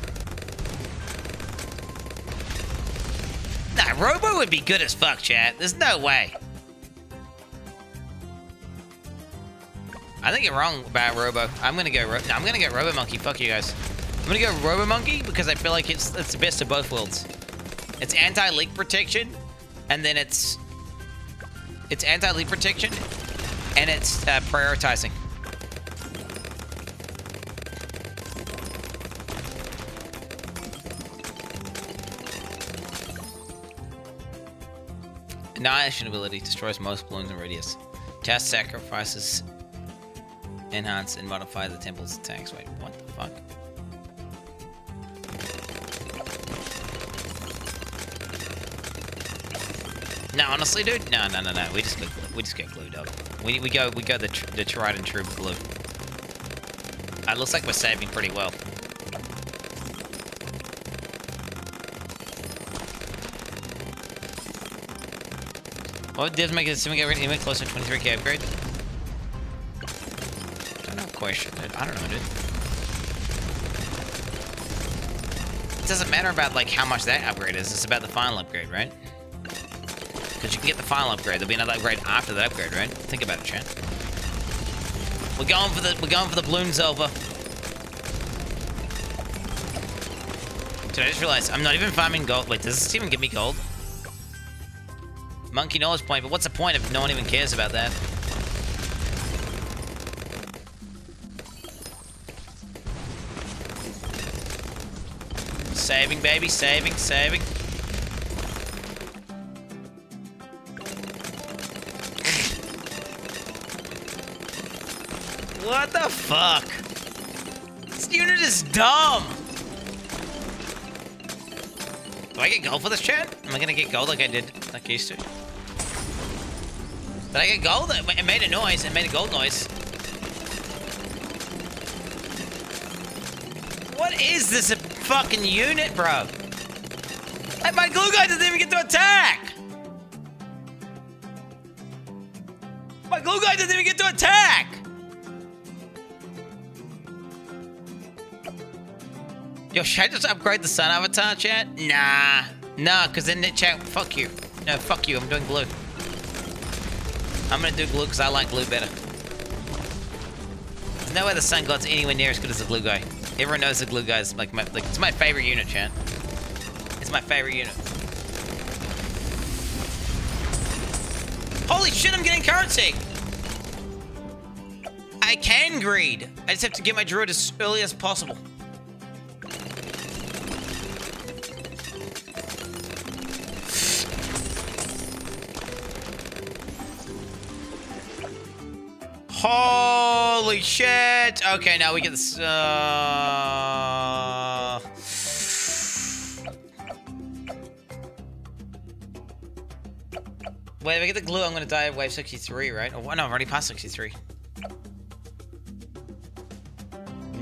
Nah, Robo would be good as fuck, chat. There's no way. I think you're wrong about Robo. I'm gonna go. Ro no, I'm gonna go Robo Monkey. Fuck you guys. I'm gonna go Robo Monkey because I feel like it's it's the best of both worlds. It's anti-leak protection, and then it's it's anti-leak protection, and it's uh, prioritizing. Annihilation ability destroys most balloons in radius. Cast sacrifices. Enhance and modify the temple's attacks. Wait, what the fuck? No, honestly, dude. No, no, no, no. We just get we just get glued up. We we go we go the tr the Trident Troop glue. It uh, looks like we're saving pretty well. What does make it seem get even closer to twenty-three K upgrade? Question, dude. I don't know, dude. It doesn't matter about like how much that upgrade is. It's about the final upgrade, right? Because you can get the final upgrade. There'll be another upgrade after the upgrade, right? Think about it, chat. We're going for the we're going for the balloon Zelva. Did I just realize I'm not even farming gold? Wait, does this even give me gold? Monkey knowledge point, but what's the point if no one even cares about that? Saving, baby, saving, saving. What the fuck? This unit is dumb. Do I get gold for this, chat? Am I gonna get gold like I did, like I used to? Did I get gold? It made a noise. It made a gold noise. What is this? Fucking unit, bro. Like, my glue guy doesn't even get to attack. My glue guy doesn't even get to attack. Yo, should I just upgrade the sun avatar, chat? Nah. Nah, because then the chat, fuck you. No, fuck you. I'm doing blue. I'm going to do blue because I like blue better. There's no way the sun god's anywhere near as good as the blue guy. Everyone knows the blue guy's like, my, like it's my favorite unit, chat. It's my favorite unit. Holy shit, I'm getting currency! I can greed. I just have to get my druid as early as possible. Holy shit! Okay, now we get this. Uh... Wait, if I get the glue, I'm gonna die at wave sixty-three, right? Oh, no, I'm already past sixty-three.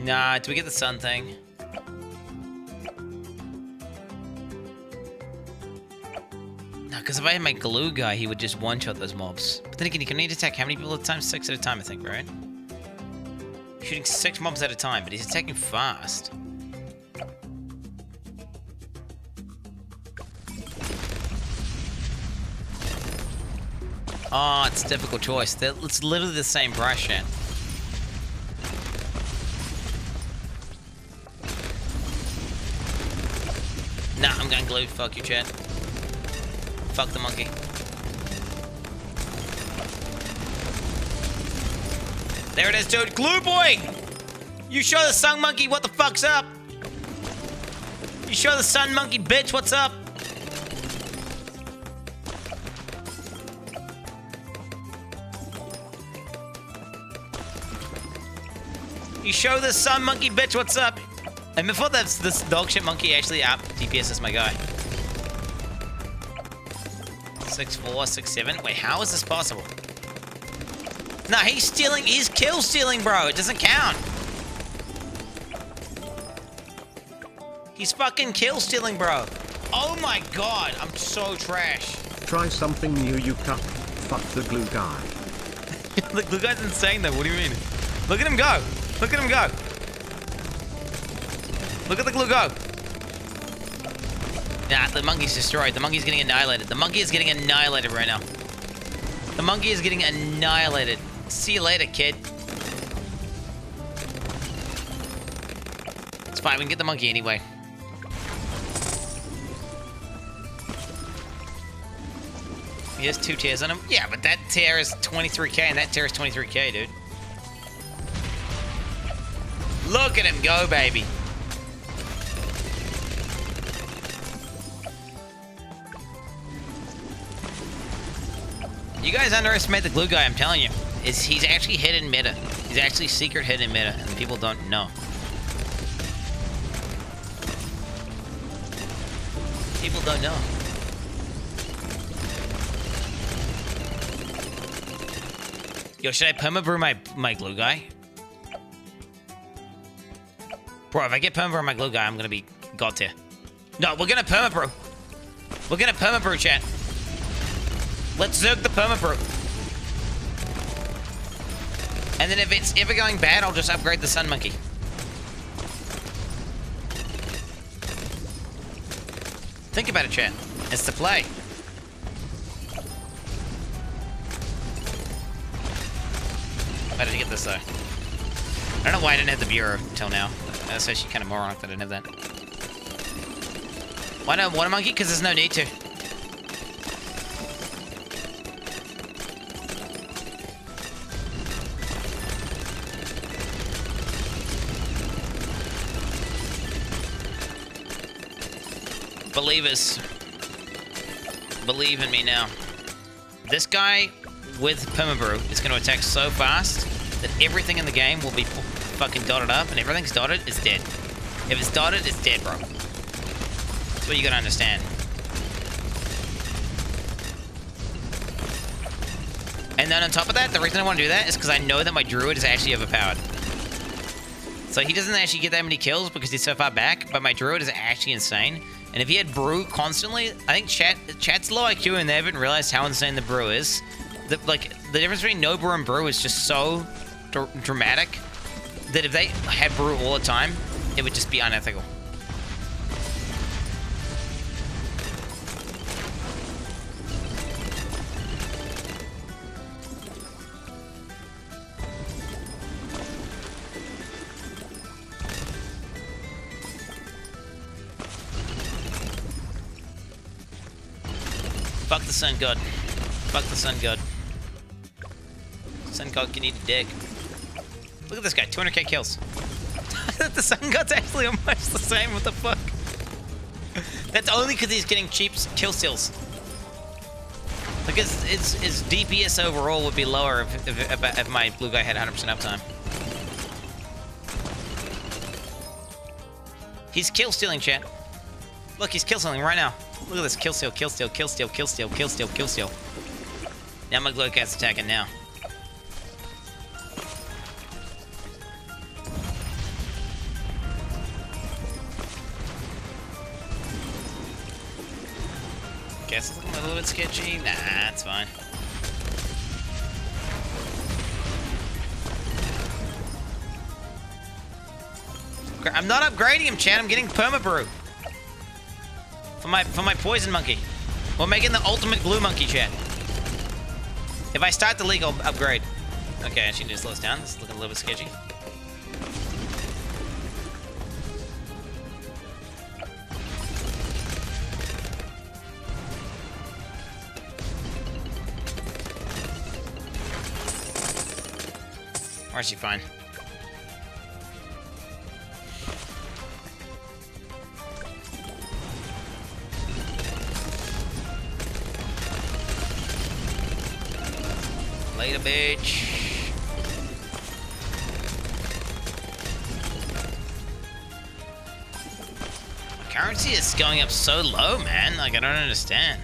Nah, do we get the sun thing? No, because if I had my glue guy, he would just one-shot those mobs. But then again, you can only attack how many people at a time? Six at a time, I think, right? Shooting six mobs at a time, but he's attacking fast. Oh, it's a difficult choice. It's literally the same brush, man. Nah, I'm going glue. Fuck you, chat. Fuck the monkey. There it is, dude. Glue boy! You show the sun monkey what the fuck's up. You show the sun monkey, bitch, what's up? You show the sun monkey, bitch, what's up? And before this, this dog shit monkey actually up, D P S is my guy. six four, six seven. Wait, how is this possible? No, he's stealing, he's kill stealing, bro. It doesn't count. He's fucking kill stealing, bro. Oh my god, I'm so trash. Try something new, you cuck. Fuck the glue guy. The glue guy's insane though, what do you mean? Look at him go. Look at him go. Look at the glue go! Nah, the monkey's destroyed. The monkey's getting annihilated. The monkey is getting annihilated right now. The monkey is getting annihilated. See you later, kid. It's fine, we can get the monkey anyway. He has two tiers on him. Yeah, but that tier is twenty-three K and that tier is twenty-three K, dude. Look at him go, baby. You guys underestimate the glue guy, I'm telling you. Is he's actually hidden meta. He's actually secret hidden meta, and people don't know. People don't know. Yo, should I permabrew my, my glue guy? Bro, if I get permabrew my glue guy, I'm gonna be god tier. No, we're gonna permabrew. We're gonna permabrew, chat. Let's zerg the permabrew. And then if it's ever going bad, I'll just upgrade the sun monkey. Think about it, chat. It's the play. How did you get this, though? I don't know why I didn't have the bureau until now. That's actually kind of moronic that I didn't have that. Why not water monkey? Because there's no need to. Believers, believe in me now. This guy with permabrew is going to attack so fast that everything in the game will be fucking dotted up, and everything's dotted, it's dead. If it's dotted, it's dead, bro. That's what you gotta understand. And then on top of that, the reason I want to do that is because I know that my druid is actually overpowered. So he doesn't actually get that many kills because he's so far back, but my druid is actually insane. And if he had brew constantly, I think chat, chat's low I Q and they haven't realized how insane the brew is. The, like, the difference between no brew and brew is just so dr dramatic that if they had brew all the time, it would just be unethical. Fuck the sun god. Fuck the sun god. Sun god can eat a dick. Look at this guy, two hundred K kills. The sun god's actually almost the same, what the fuck? That's only because he's getting cheap kill steals. Like his, his, his D P S overall would be lower if, if, if, if my blue guy had one hundred percent uptime. He's kill stealing, chat. Look, he's kill stealing right now. Look at this, kill steal, kill steal, kill steal, kill steal, kill steal, kill steal. Now my glow cat's attacking now. Guess it's looking a little bit sketchy. Nah, it's fine. I'm not upgrading him, chat. I'm getting permabrew. For my, for my poison monkey. We're making the ultimate glue monkey, chat. If I start the league, I'll upgrade. Okay, I should just slow us down. This is looking a little bit sketchy. Or is she fine? Later, bitch. My currency is going up so low, man. Like, I don't understand.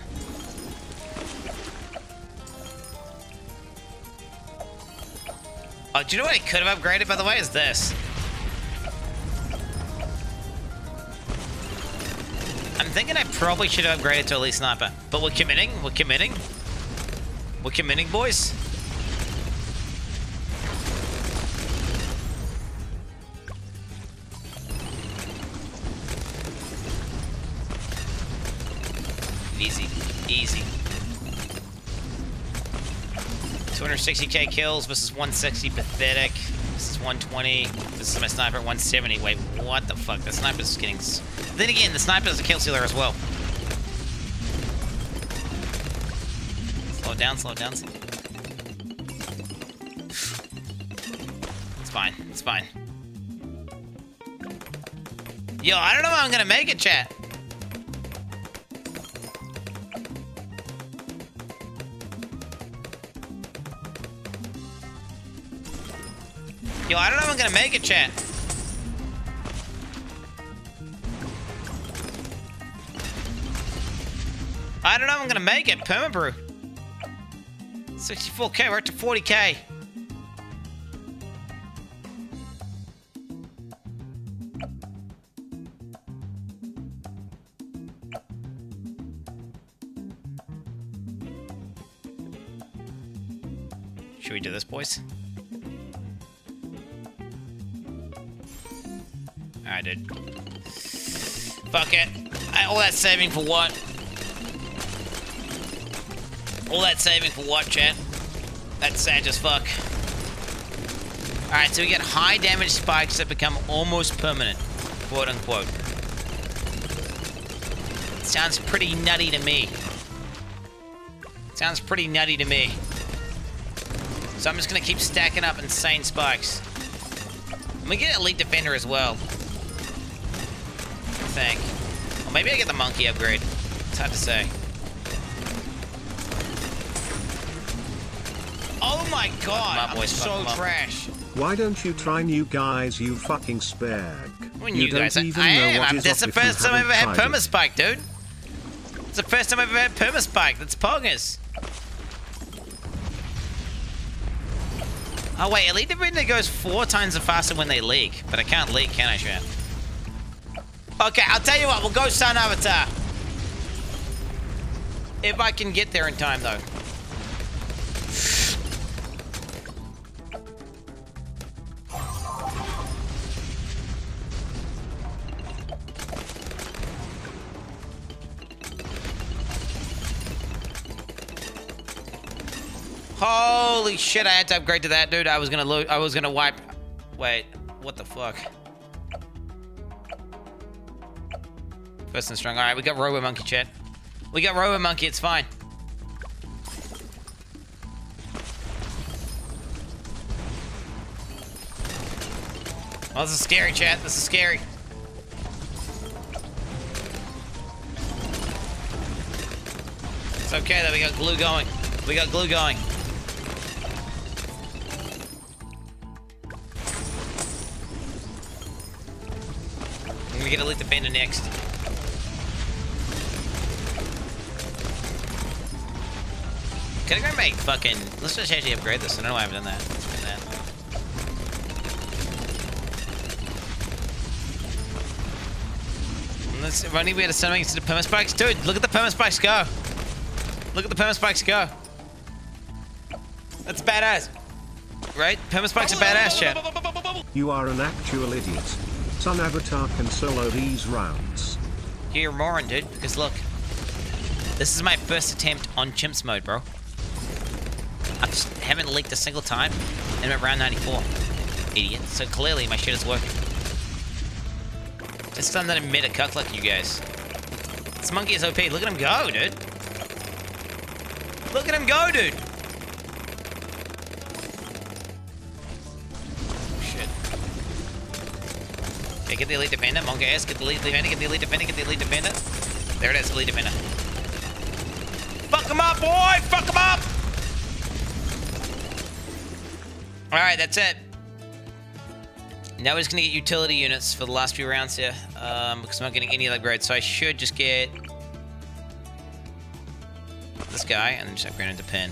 Oh, do you know what I could have upgraded, by the way, is this. I'm thinking I probably should have upgraded to Elite Sniper. But we're committing. We're committing. We're committing, boys. Easy, easy. two hundred sixty K kills versus one sixty, pathetic. This is one twenty. This is my sniper at one seventy. Wait, what the fuck? The sniper's getting. Then again, the sniper's a kill stealer as well. Slow down, slow down. Slow. It's fine, it's fine. Yo, I don't know how I'm gonna make it, chat. Yo, I don't know if I'm gonna make it, chat. I don't know if I'm gonna make it. Permabrew. sixty-four K, we're up to forty K. Should we do this, boys? Alright, dude. Fuck it. All that saving for what? All that saving for what, chat? That's sad as fuck. Alright, so we get high damage spikes that become almost permanent, quote unquote. Sounds pretty nutty to me. Sounds pretty nutty to me. So I'm just gonna keep stacking up insane spikes. And we get Elite Defender as well. Think. Or maybe I get the monkey upgrade. It's hard to say. Oh my god, I'm so trash. Why don't you try new guys, you fucking spag? Well, you, you guys, don't even I know am. What is That's the first time I've ever had Permaspike, dude. It's the first time I've ever had Permaspike. That's Pongers. Oh wait, Elite Defender goes four times faster when they leak. But I can't leak, can I, chat? Okay, I'll tell you what, we'll go Sun Avatar. If I can get there in time, though. Holy shit, I had to upgrade to that, dude. I was gonna lo- I was gonna wipe. Wait, what the fuck? First and strong. Alright, we got Robo Monkey, chat. We got Robo Monkey, it's fine. Oh, this is scary, chat. This is scary. It's okay though, we got glue going. We got glue going. I'm gonna get a lift defender next. Can I go make fucking... Let's just actually upgrade this. I don't know why I haven't done that. Let's do that. Let's, if only we had a send to the perma spikes. Dude, look at the perma spikes go. Look at the perma spikes go. That's badass. Right? Perma spikes are badass, chat. You are an actual idiot. Some avatar can solo these rounds. You're a moron, dude. Because look. This is my first attempt on Chimps mode, bro. I just haven't leaked a single time, and I'm at round ninety-four. Idiot. So clearly my shit is working. Just done that in meta cuck like you guys. This monkey is O P. Look at him go, dude. Look at him go, dude. Shit. Okay, get the elite defender, monkey ass. Get the elite defender, get the elite defender, get the elite defender. There it is, elite defender. Fuck him up, boy! Fuck him up! Alright, that's it. Now we're just gonna get utility units for the last few rounds here. Um, because I'm not getting any upgrades, so I should just get... this guy, and then just upgrade into pin.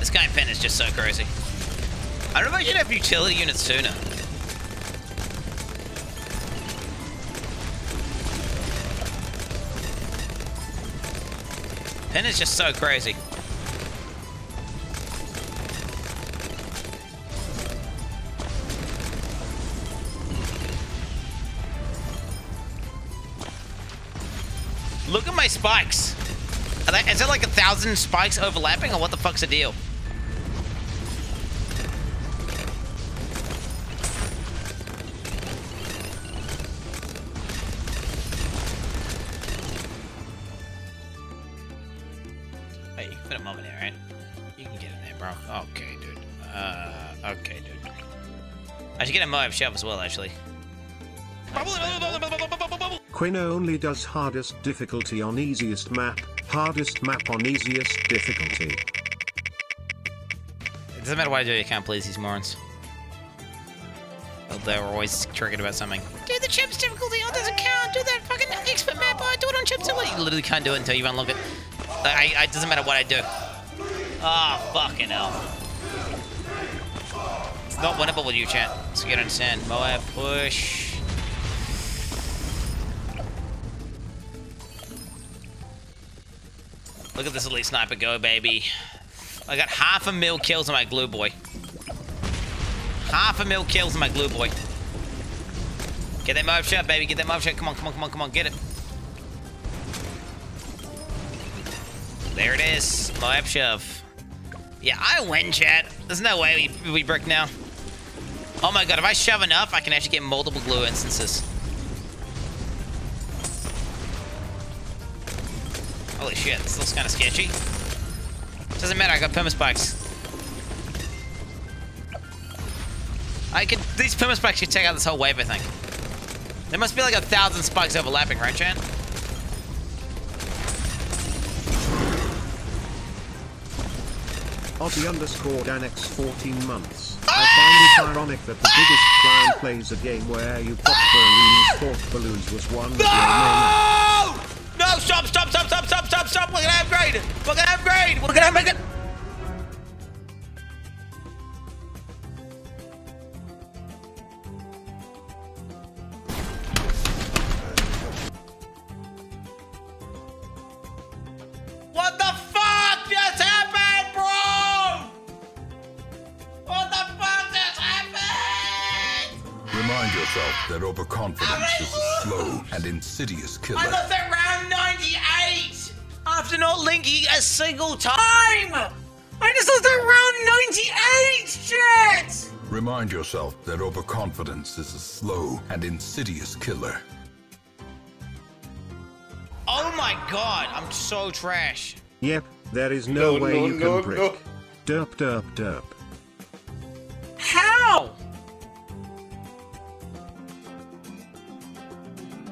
This guy in pin is just so crazy. I don't know if I should have utility units sooner. Pin is just so crazy. Look at my spikes. Are they, is it like a thousand spikes overlapping, or what the fuck's the deal? I might have shove as well, actually. Quinn only does hardest difficulty on easiest map, hardest map on easiest difficulty. It doesn't matter what I do, you can't please these morons. They were always triggered about something. Do the Chimps difficulty, oh, doesn't count, do that fucking expert map, oh, do it on Chimps. You literally can't do it until you unlock it. I, I, it doesn't matter what I do. Ah, oh, fucking hell. It's not winnable with you, chat. So you don't understand. Moab push. Look at this elite sniper go, baby. I got half a mil kills on my glue boy. Half a mil kills on my glue boy. Get that Moab shot, baby. Get that Moab shot. Come on, come on, come on, come on. Get it. There it is. Moab shove. Yeah, I win, chat. There's no way we, we brick now. Oh my god, if I shove enough, I can actually get multiple glue instances. Holy shit, this looks kind of sketchy. Doesn't matter, I got permaspikes. I could... these permaspikes could take out this whole wave, I think. There must be like a thousand spikes overlapping, right, chat? Aussie underscore Danex fourteen months. Oh! I find it ironic that the biggest clown oh! plays a game where you pop oh! balloons, pop balloons was one. No! No, stop, stop, stop, stop, stop, stop, stop. We're gonna upgrade. We're gonna upgrade. We're gonna make it. That overconfidence is a slow and insidious killer. I got that round ninety-eight after not linking a single time. I just lost that round ninety-eight, shit! Remind yourself that overconfidence is a slow and insidious killer. Oh my god, I'm so trash. Yep, there is no, no way no, you no, can brick. No. Derp derp derp. How?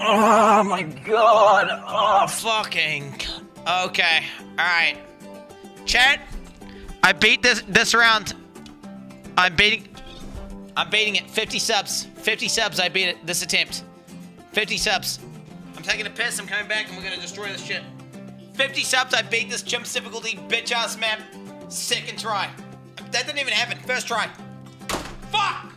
Oh my god. Oh fucking. Okay. Alright. Chat. I beat this this round. I'm beating I'm beating it. fifty subs. fifty subs I beat it. This attempt. fifty subs. I'm taking a piss. I'm coming back and we're gonna destroy this shit. fifty subs. I beat this Chimp difficulty bitch ass map. Second try. That didn't even happen. First try. Fuck!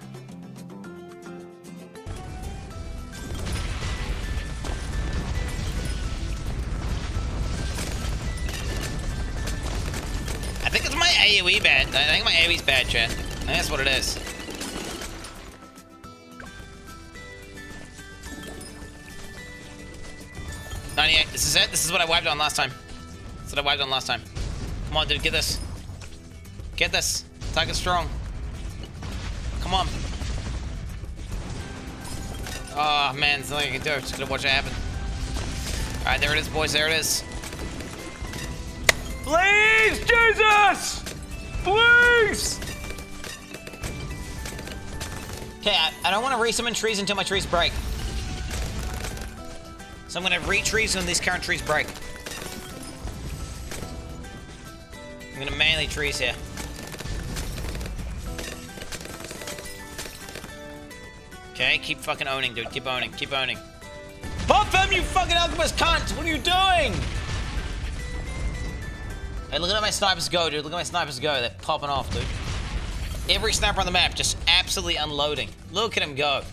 I think it's my AoE bad. I think my AoE's bad, chat. I think that's what it is. ninety-eight. This is it. This is what I wiped on last time. That's what I wiped on last time. Come on, dude. Get this. Get this. Target strong. Come on. Oh, man. There's nothing I can do. Just gonna watch it happen. Alright, there it is, boys. There it is. Please, Jesus! Please! Okay, I, I don't want to resummon trees until my trees break. So I'm gonna re-trees when these current trees break. I'm gonna mainly trees here. Okay, keep fucking owning, dude. Keep owning. Keep owning. Pop him, you fucking alchemist cunt! What are you doing? Hey, look at my snipers go, dude. Look at my snipers go. They're popping off, dude. Every sniper on the map just absolutely unloading. Look at him go.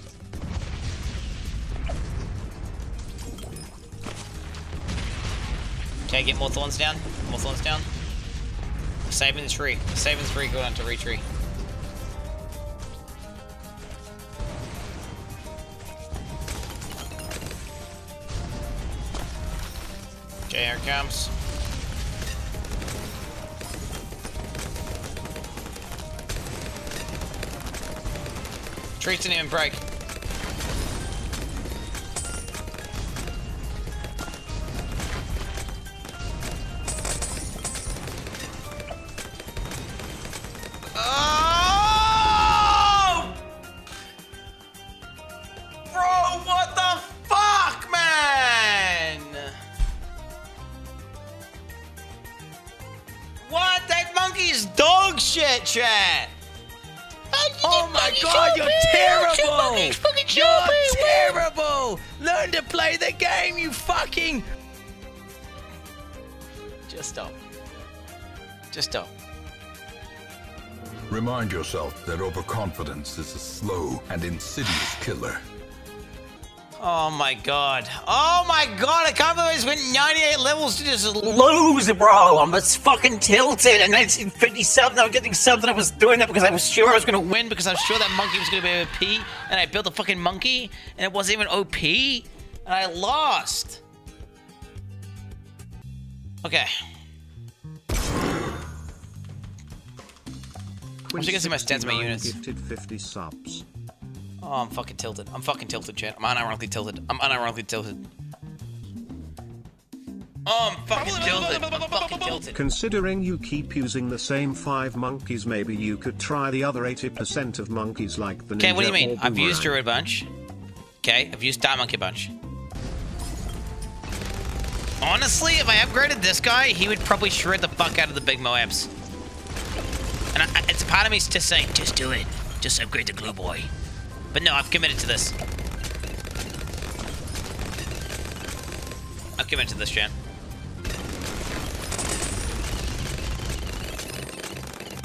Okay, get more thorns down. More thorns down. We're saving the tree. We're saving the tree. Go down to re-tree. Okay, here it comes. Trees didn't even break. Oh! Bro, what the fuck, man? What? That monkey's dog shit, chat. Oh my god, you're terrible! You're terrible! Learn to play the game, you fucking... Just stop. Just stop. Remind yourself that overconfidence is a slow and insidious killer. Oh my god. Oh my god, I can't believe I just went ninety-eight levels to just lose, bro. I'm just fucking tilted. And nineteen fifty-seven, I was getting something. I was doing that because I was sure I was going to win because I was sure that monkey was going to be O P. And I built a fucking monkey and it wasn't even O P. And I lost. Okay. I wish you can see my stats and my units. fifty subs. Oh, I'm fucking tilted. I'm fucking tilted, chat. I'm unironically tilted. I'm unironically tilted. Oh, I'm fucking tilted. I'm fucking tilted. Considering you keep using the same five monkeys, maybe you could try the other eighty percent of monkeys like the ninja. Okay, what do you mean? I've used Druid a bunch. Okay, I've used Dark Monkey a bunch. Honestly, if I upgraded this guy, he would probably shred the fuck out of the big Moabs. And I, it's a part of me to say, just do it. Just upgrade the glue boy. But no, I've committed to this. I've committed to this, chat.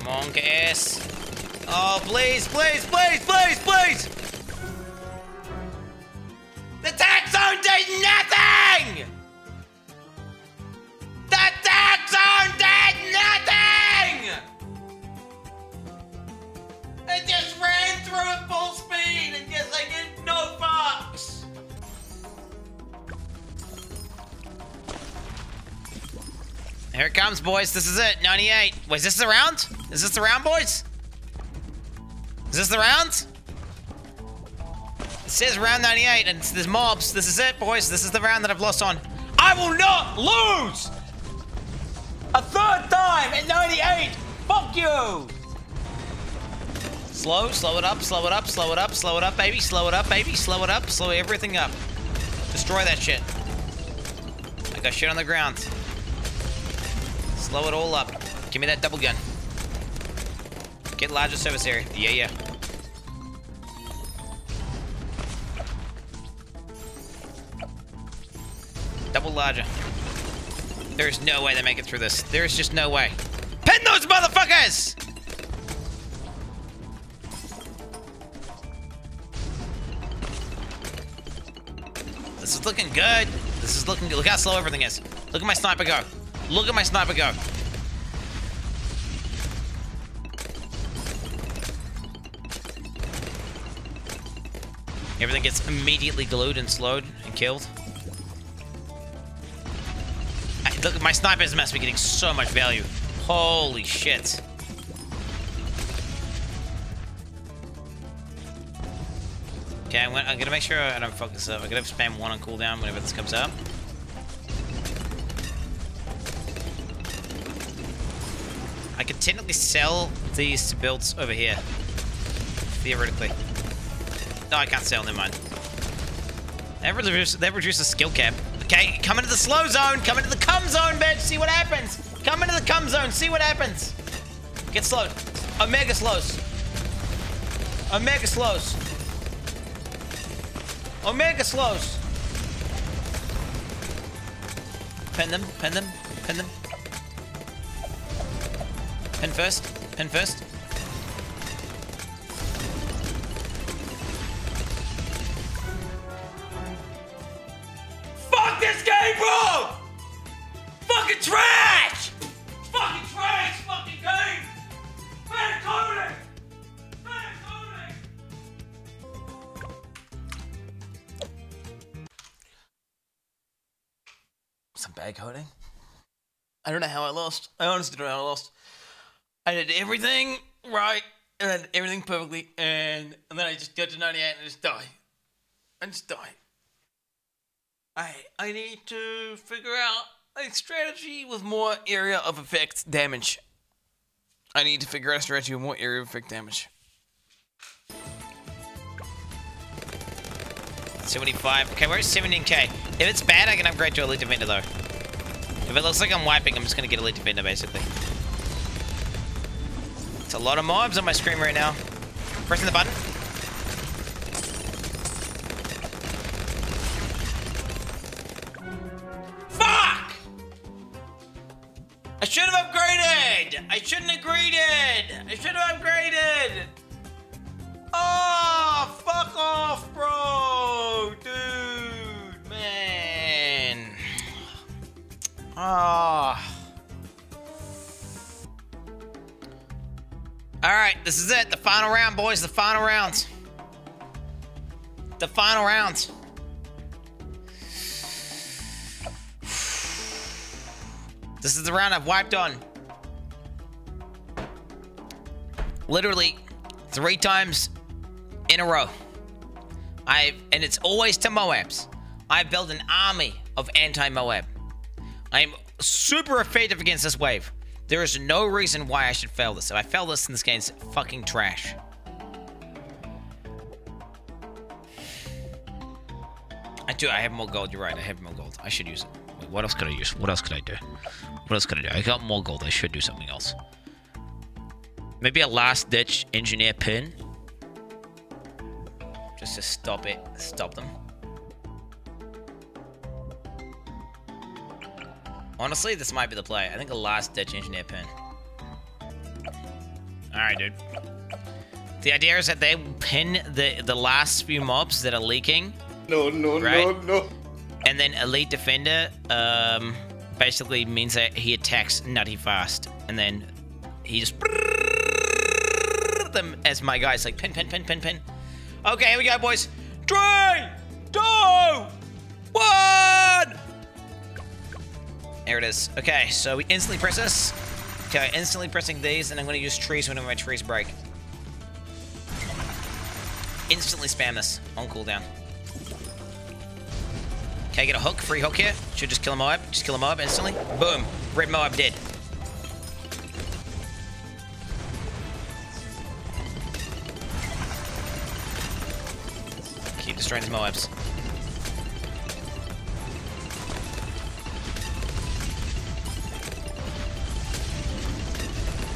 Monk ass. Oh, please, please, please, please, please! The tag zone did nothing! The tag zone did nothing! It just ran through at full speed! And yes, I get no fucks. Here it comes, boys. This is it. ninety-eight. Wait, is this the round? Is this the round, boys? Is this the round? It says round ninety-eight, and there's mobs. This is it, boys. This is the round that I've lost on. I will not lose a third time at ninety-eight. Fuck you! Slow, slow it up, slow it up, slow it up, slow it up, baby, slow it up, baby, slow it up, slow everything up. Destroy that shit. I got shit on the ground. Slow it all up. Give me that double gun. Get larger service area. Yeah, yeah. Double larger. There's no way they make it through this. There's just no way. Pin those motherfuckers! This is looking good. This is looking good. Look how slow everything is. Look at my sniper go. Look at my sniper go. Everything gets immediately glued and slowed and killed. Look, my snipers must be getting so much value. Holy shit. Okay, I'm gonna, I'm gonna make sure I don't fuck this up. I'm gonna spam one on cooldown whenever this comes up. I could technically sell these builds over here. Theoretically. No, I can't sell, never mind. That reduces, that reduces skill cap. Okay, come into the slow zone. Come into the cum zone, bitch. See what happens. Come into the cum zone. See what happens. Get slowed. Omega slows. Omega slows. Omega slows. Pin them. Pin them. Pin them. Pin first. Pin first. Trash! Fucking trash! Fucking game! Better coding! Better coding! Some bad coding? I don't know how I lost. I honestly don't know how I lost. I did everything right, and I did everything perfectly, and, and then I just got to ninety-eight and I just die. I just die. I, I need to figure out a strategy with more area of effect damage. I need to figure out a strategy with more area of effect damage. seventy-five. Okay, where's seventeen K? If it's bad, I can upgrade to Elite Defender, though. If it looks like I'm wiping, I'm just going to get Elite Defender, basically. It's a lot of mobs on my screen right now. Pressing the button. I should have upgraded! I shouldn't have upgraded! I should have upgraded! Oh, fuck off, bro! Dude, man. Ah. Oh. Alright, this is it. The final round, boys. The final round. The final round. This is the round I've wiped on. Literally three times in a row. I've, and it's always to Moabs. I built an army of anti-Moab. I am super effective against this wave. There is no reason why I should fail this. If I fail this, then this game's fucking trash. I do, I have more gold, you're right, I have more gold. I should use it. Wait, what else could I use? What else could I do? What else could I do? I got more gold. I should do something else. Maybe a last-ditch engineer pin. Just to stop it. Stop them. Honestly, this might be the play. I think a last-ditch engineer pin. Alright, dude. The idea is that they pin the, the last few mobs that are leaking. No, no, right? no, no. And then Elite Defender... Um... basically means that he attacks nutty fast, and then he just them as my guys like pin, pin, pin, pin, pin. Okay, here we go, boys. Three, two, one. There it is. Okay, so we instantly press this. Okay, instantly pressing these, and I'm gonna use trees whenever my trees break. Instantly spam this on cooldown. Okay, get a hook, free hook here. Should just kill a Moab. Just kill a Moab instantly. Boom. Red Moab dead. Keep destroying his Moabs.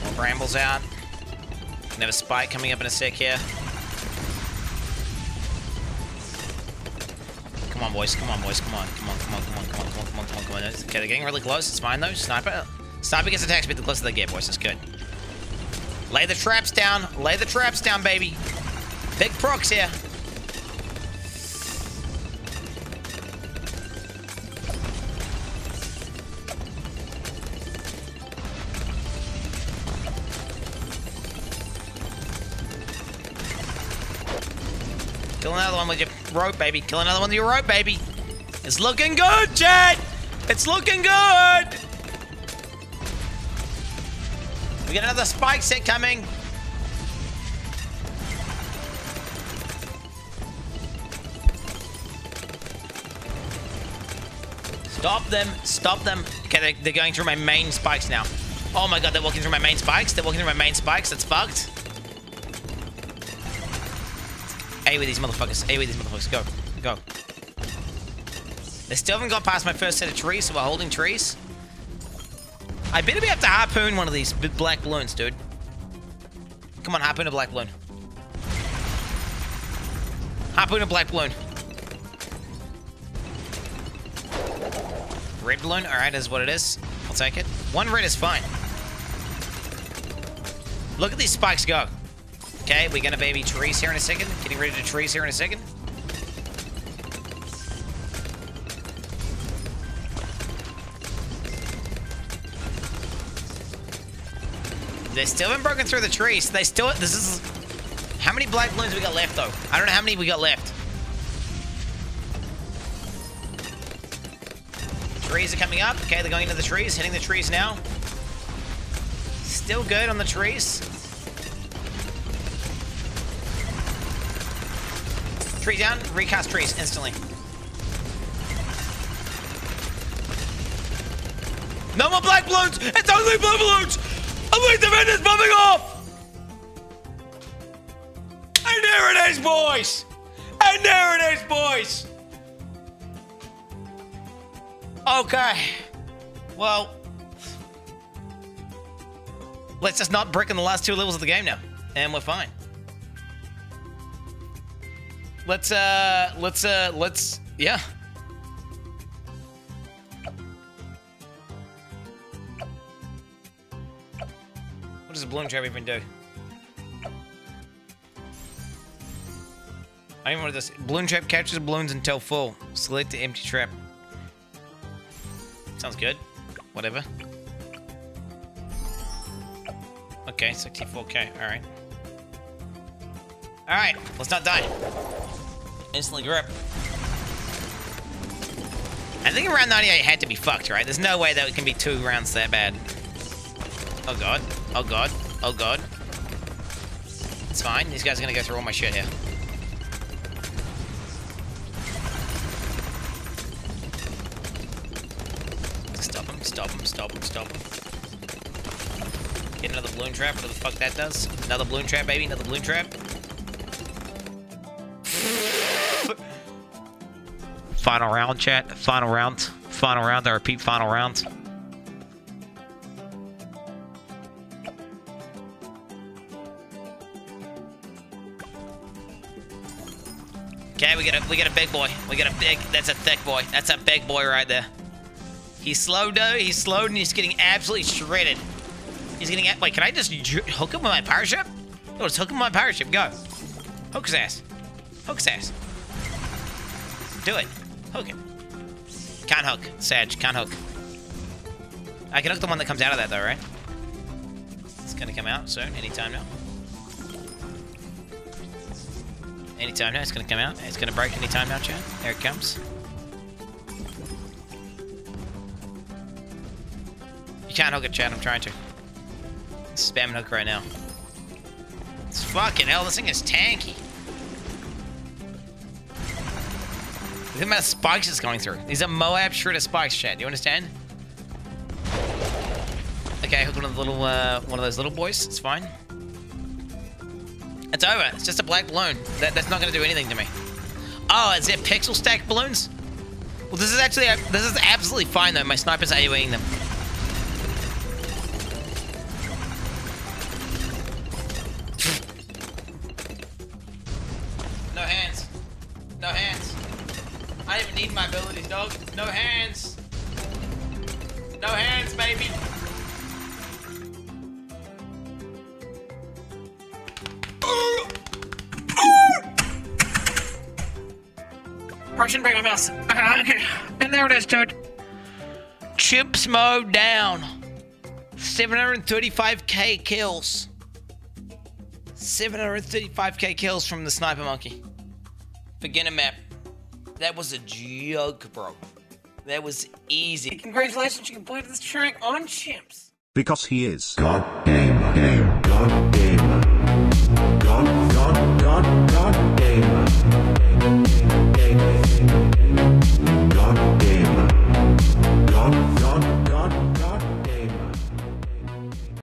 More brambles out. Gonna have a spike coming up in a sec here. Come on, boys. Come on, boys. Come on. Come on. Come on. Come on. Come on. Come on. Come on. Come on. Come on. Okay, they're getting really close. It's fine though. Sniper. Sniper gets attack speed the closer they get, boys. It's good. Lay the traps down. Lay the traps down, baby. Big procs here. Kill another one with your rope, baby. Kill another one with your rope, baby. It's looking good, chat. It's looking good. We got another spike set coming. Stop them. Stop them. Okay, they're, they're going through my main spikes now. Oh my god, they're walking through my main spikes. They're walking through my main spikes. That's fucked. A with these motherfuckers. A with these motherfuckers. Go. Go. They still haven't got past my first set of trees, so we're holding trees. I better be able to harpoon one of these black balloons, dude. Come on, harpoon a black balloon. Harpoon a black balloon. Red balloon? Alright, is what it is. I'll take it. One red is fine. Look at these spikes go. Okay, we're gonna baby trees here in a second. Getting ready to trees here in a second. They still haven't broken through the trees. They still... This is... How many black balloons we got left, though? I don't know how many we got left. Trees are coming up. Okay, they're going into the trees. Hitting the trees now. Still good on the trees. Tree down, recast trees instantly. No more black balloons! It's only blue balloons! A weak defender's bumping off! And there it is, boys! And there it is, boys! Okay. Well. Let's just not brick in the last two levels of the game now. And we're fine. Let's, uh, let's, uh, let's, yeah. What does a balloon trap even do? I even want this. Balloon trap captures balloons until full. Select the empty trap. Sounds good. Whatever. Okay, sixty-four K. Alright. Alright, let's not die. Instantly grip. I think round ninety-eight had to be fucked, right? There's no way that it can be two rounds that bad. Oh god. Oh god. Oh god. It's fine. These guys are gonna go through all my shit here. Stop him, stop him, stop him, stop him. Get another balloon trap, whatever the fuck that does. Another balloon trap, baby, another balloon trap. Final round, chat. Final round. Final round. I repeat, final round. Okay, we got a we got a big boy. We got a big. That's a thick boy. That's a big boy right there. He's slowed though. He's slowed and he's getting absolutely shredded. He's getting. Wait, can I just hook him with my power ship? No, just hook him with my power ship. Go. Hook his ass. Hook his ass. Do it. Hook it. Can't hook. Sag, can't hook. I can hook the one that comes out of that though, right? It's gonna come out soon. Anytime now. Anytime now. It's gonna come out. It's gonna break anytime now, chat. There it comes. You can't hook it, chat. I'm trying to. I'm spamming hook right now. It's fucking hell. This thing is tanky. The amount of spikes it's going through. These are Moab Shredder spikes, chat. Do you understand? Okay, hook one of the little, uh, one of those little boys. It's fine. It's over. It's just a black balloon. That, that's not going to do anything to me. Oh, is it pixel stack balloons? Well, this is actually, this is absolutely fine though. My sniper's AoEing them. No hands. No hands. I don't even need my abilities, dog. No hands. No hands, baby. I shouldn't break my mouse. And there it is, dude. Chimps mode down. seven hundred thirty-five K kills. seven hundred thirty-five K kills from the sniper monkey. Beginner map. That was a joke, bro. That was easy. Congratulations, you completed this track on Chimps. Because he is. God damn.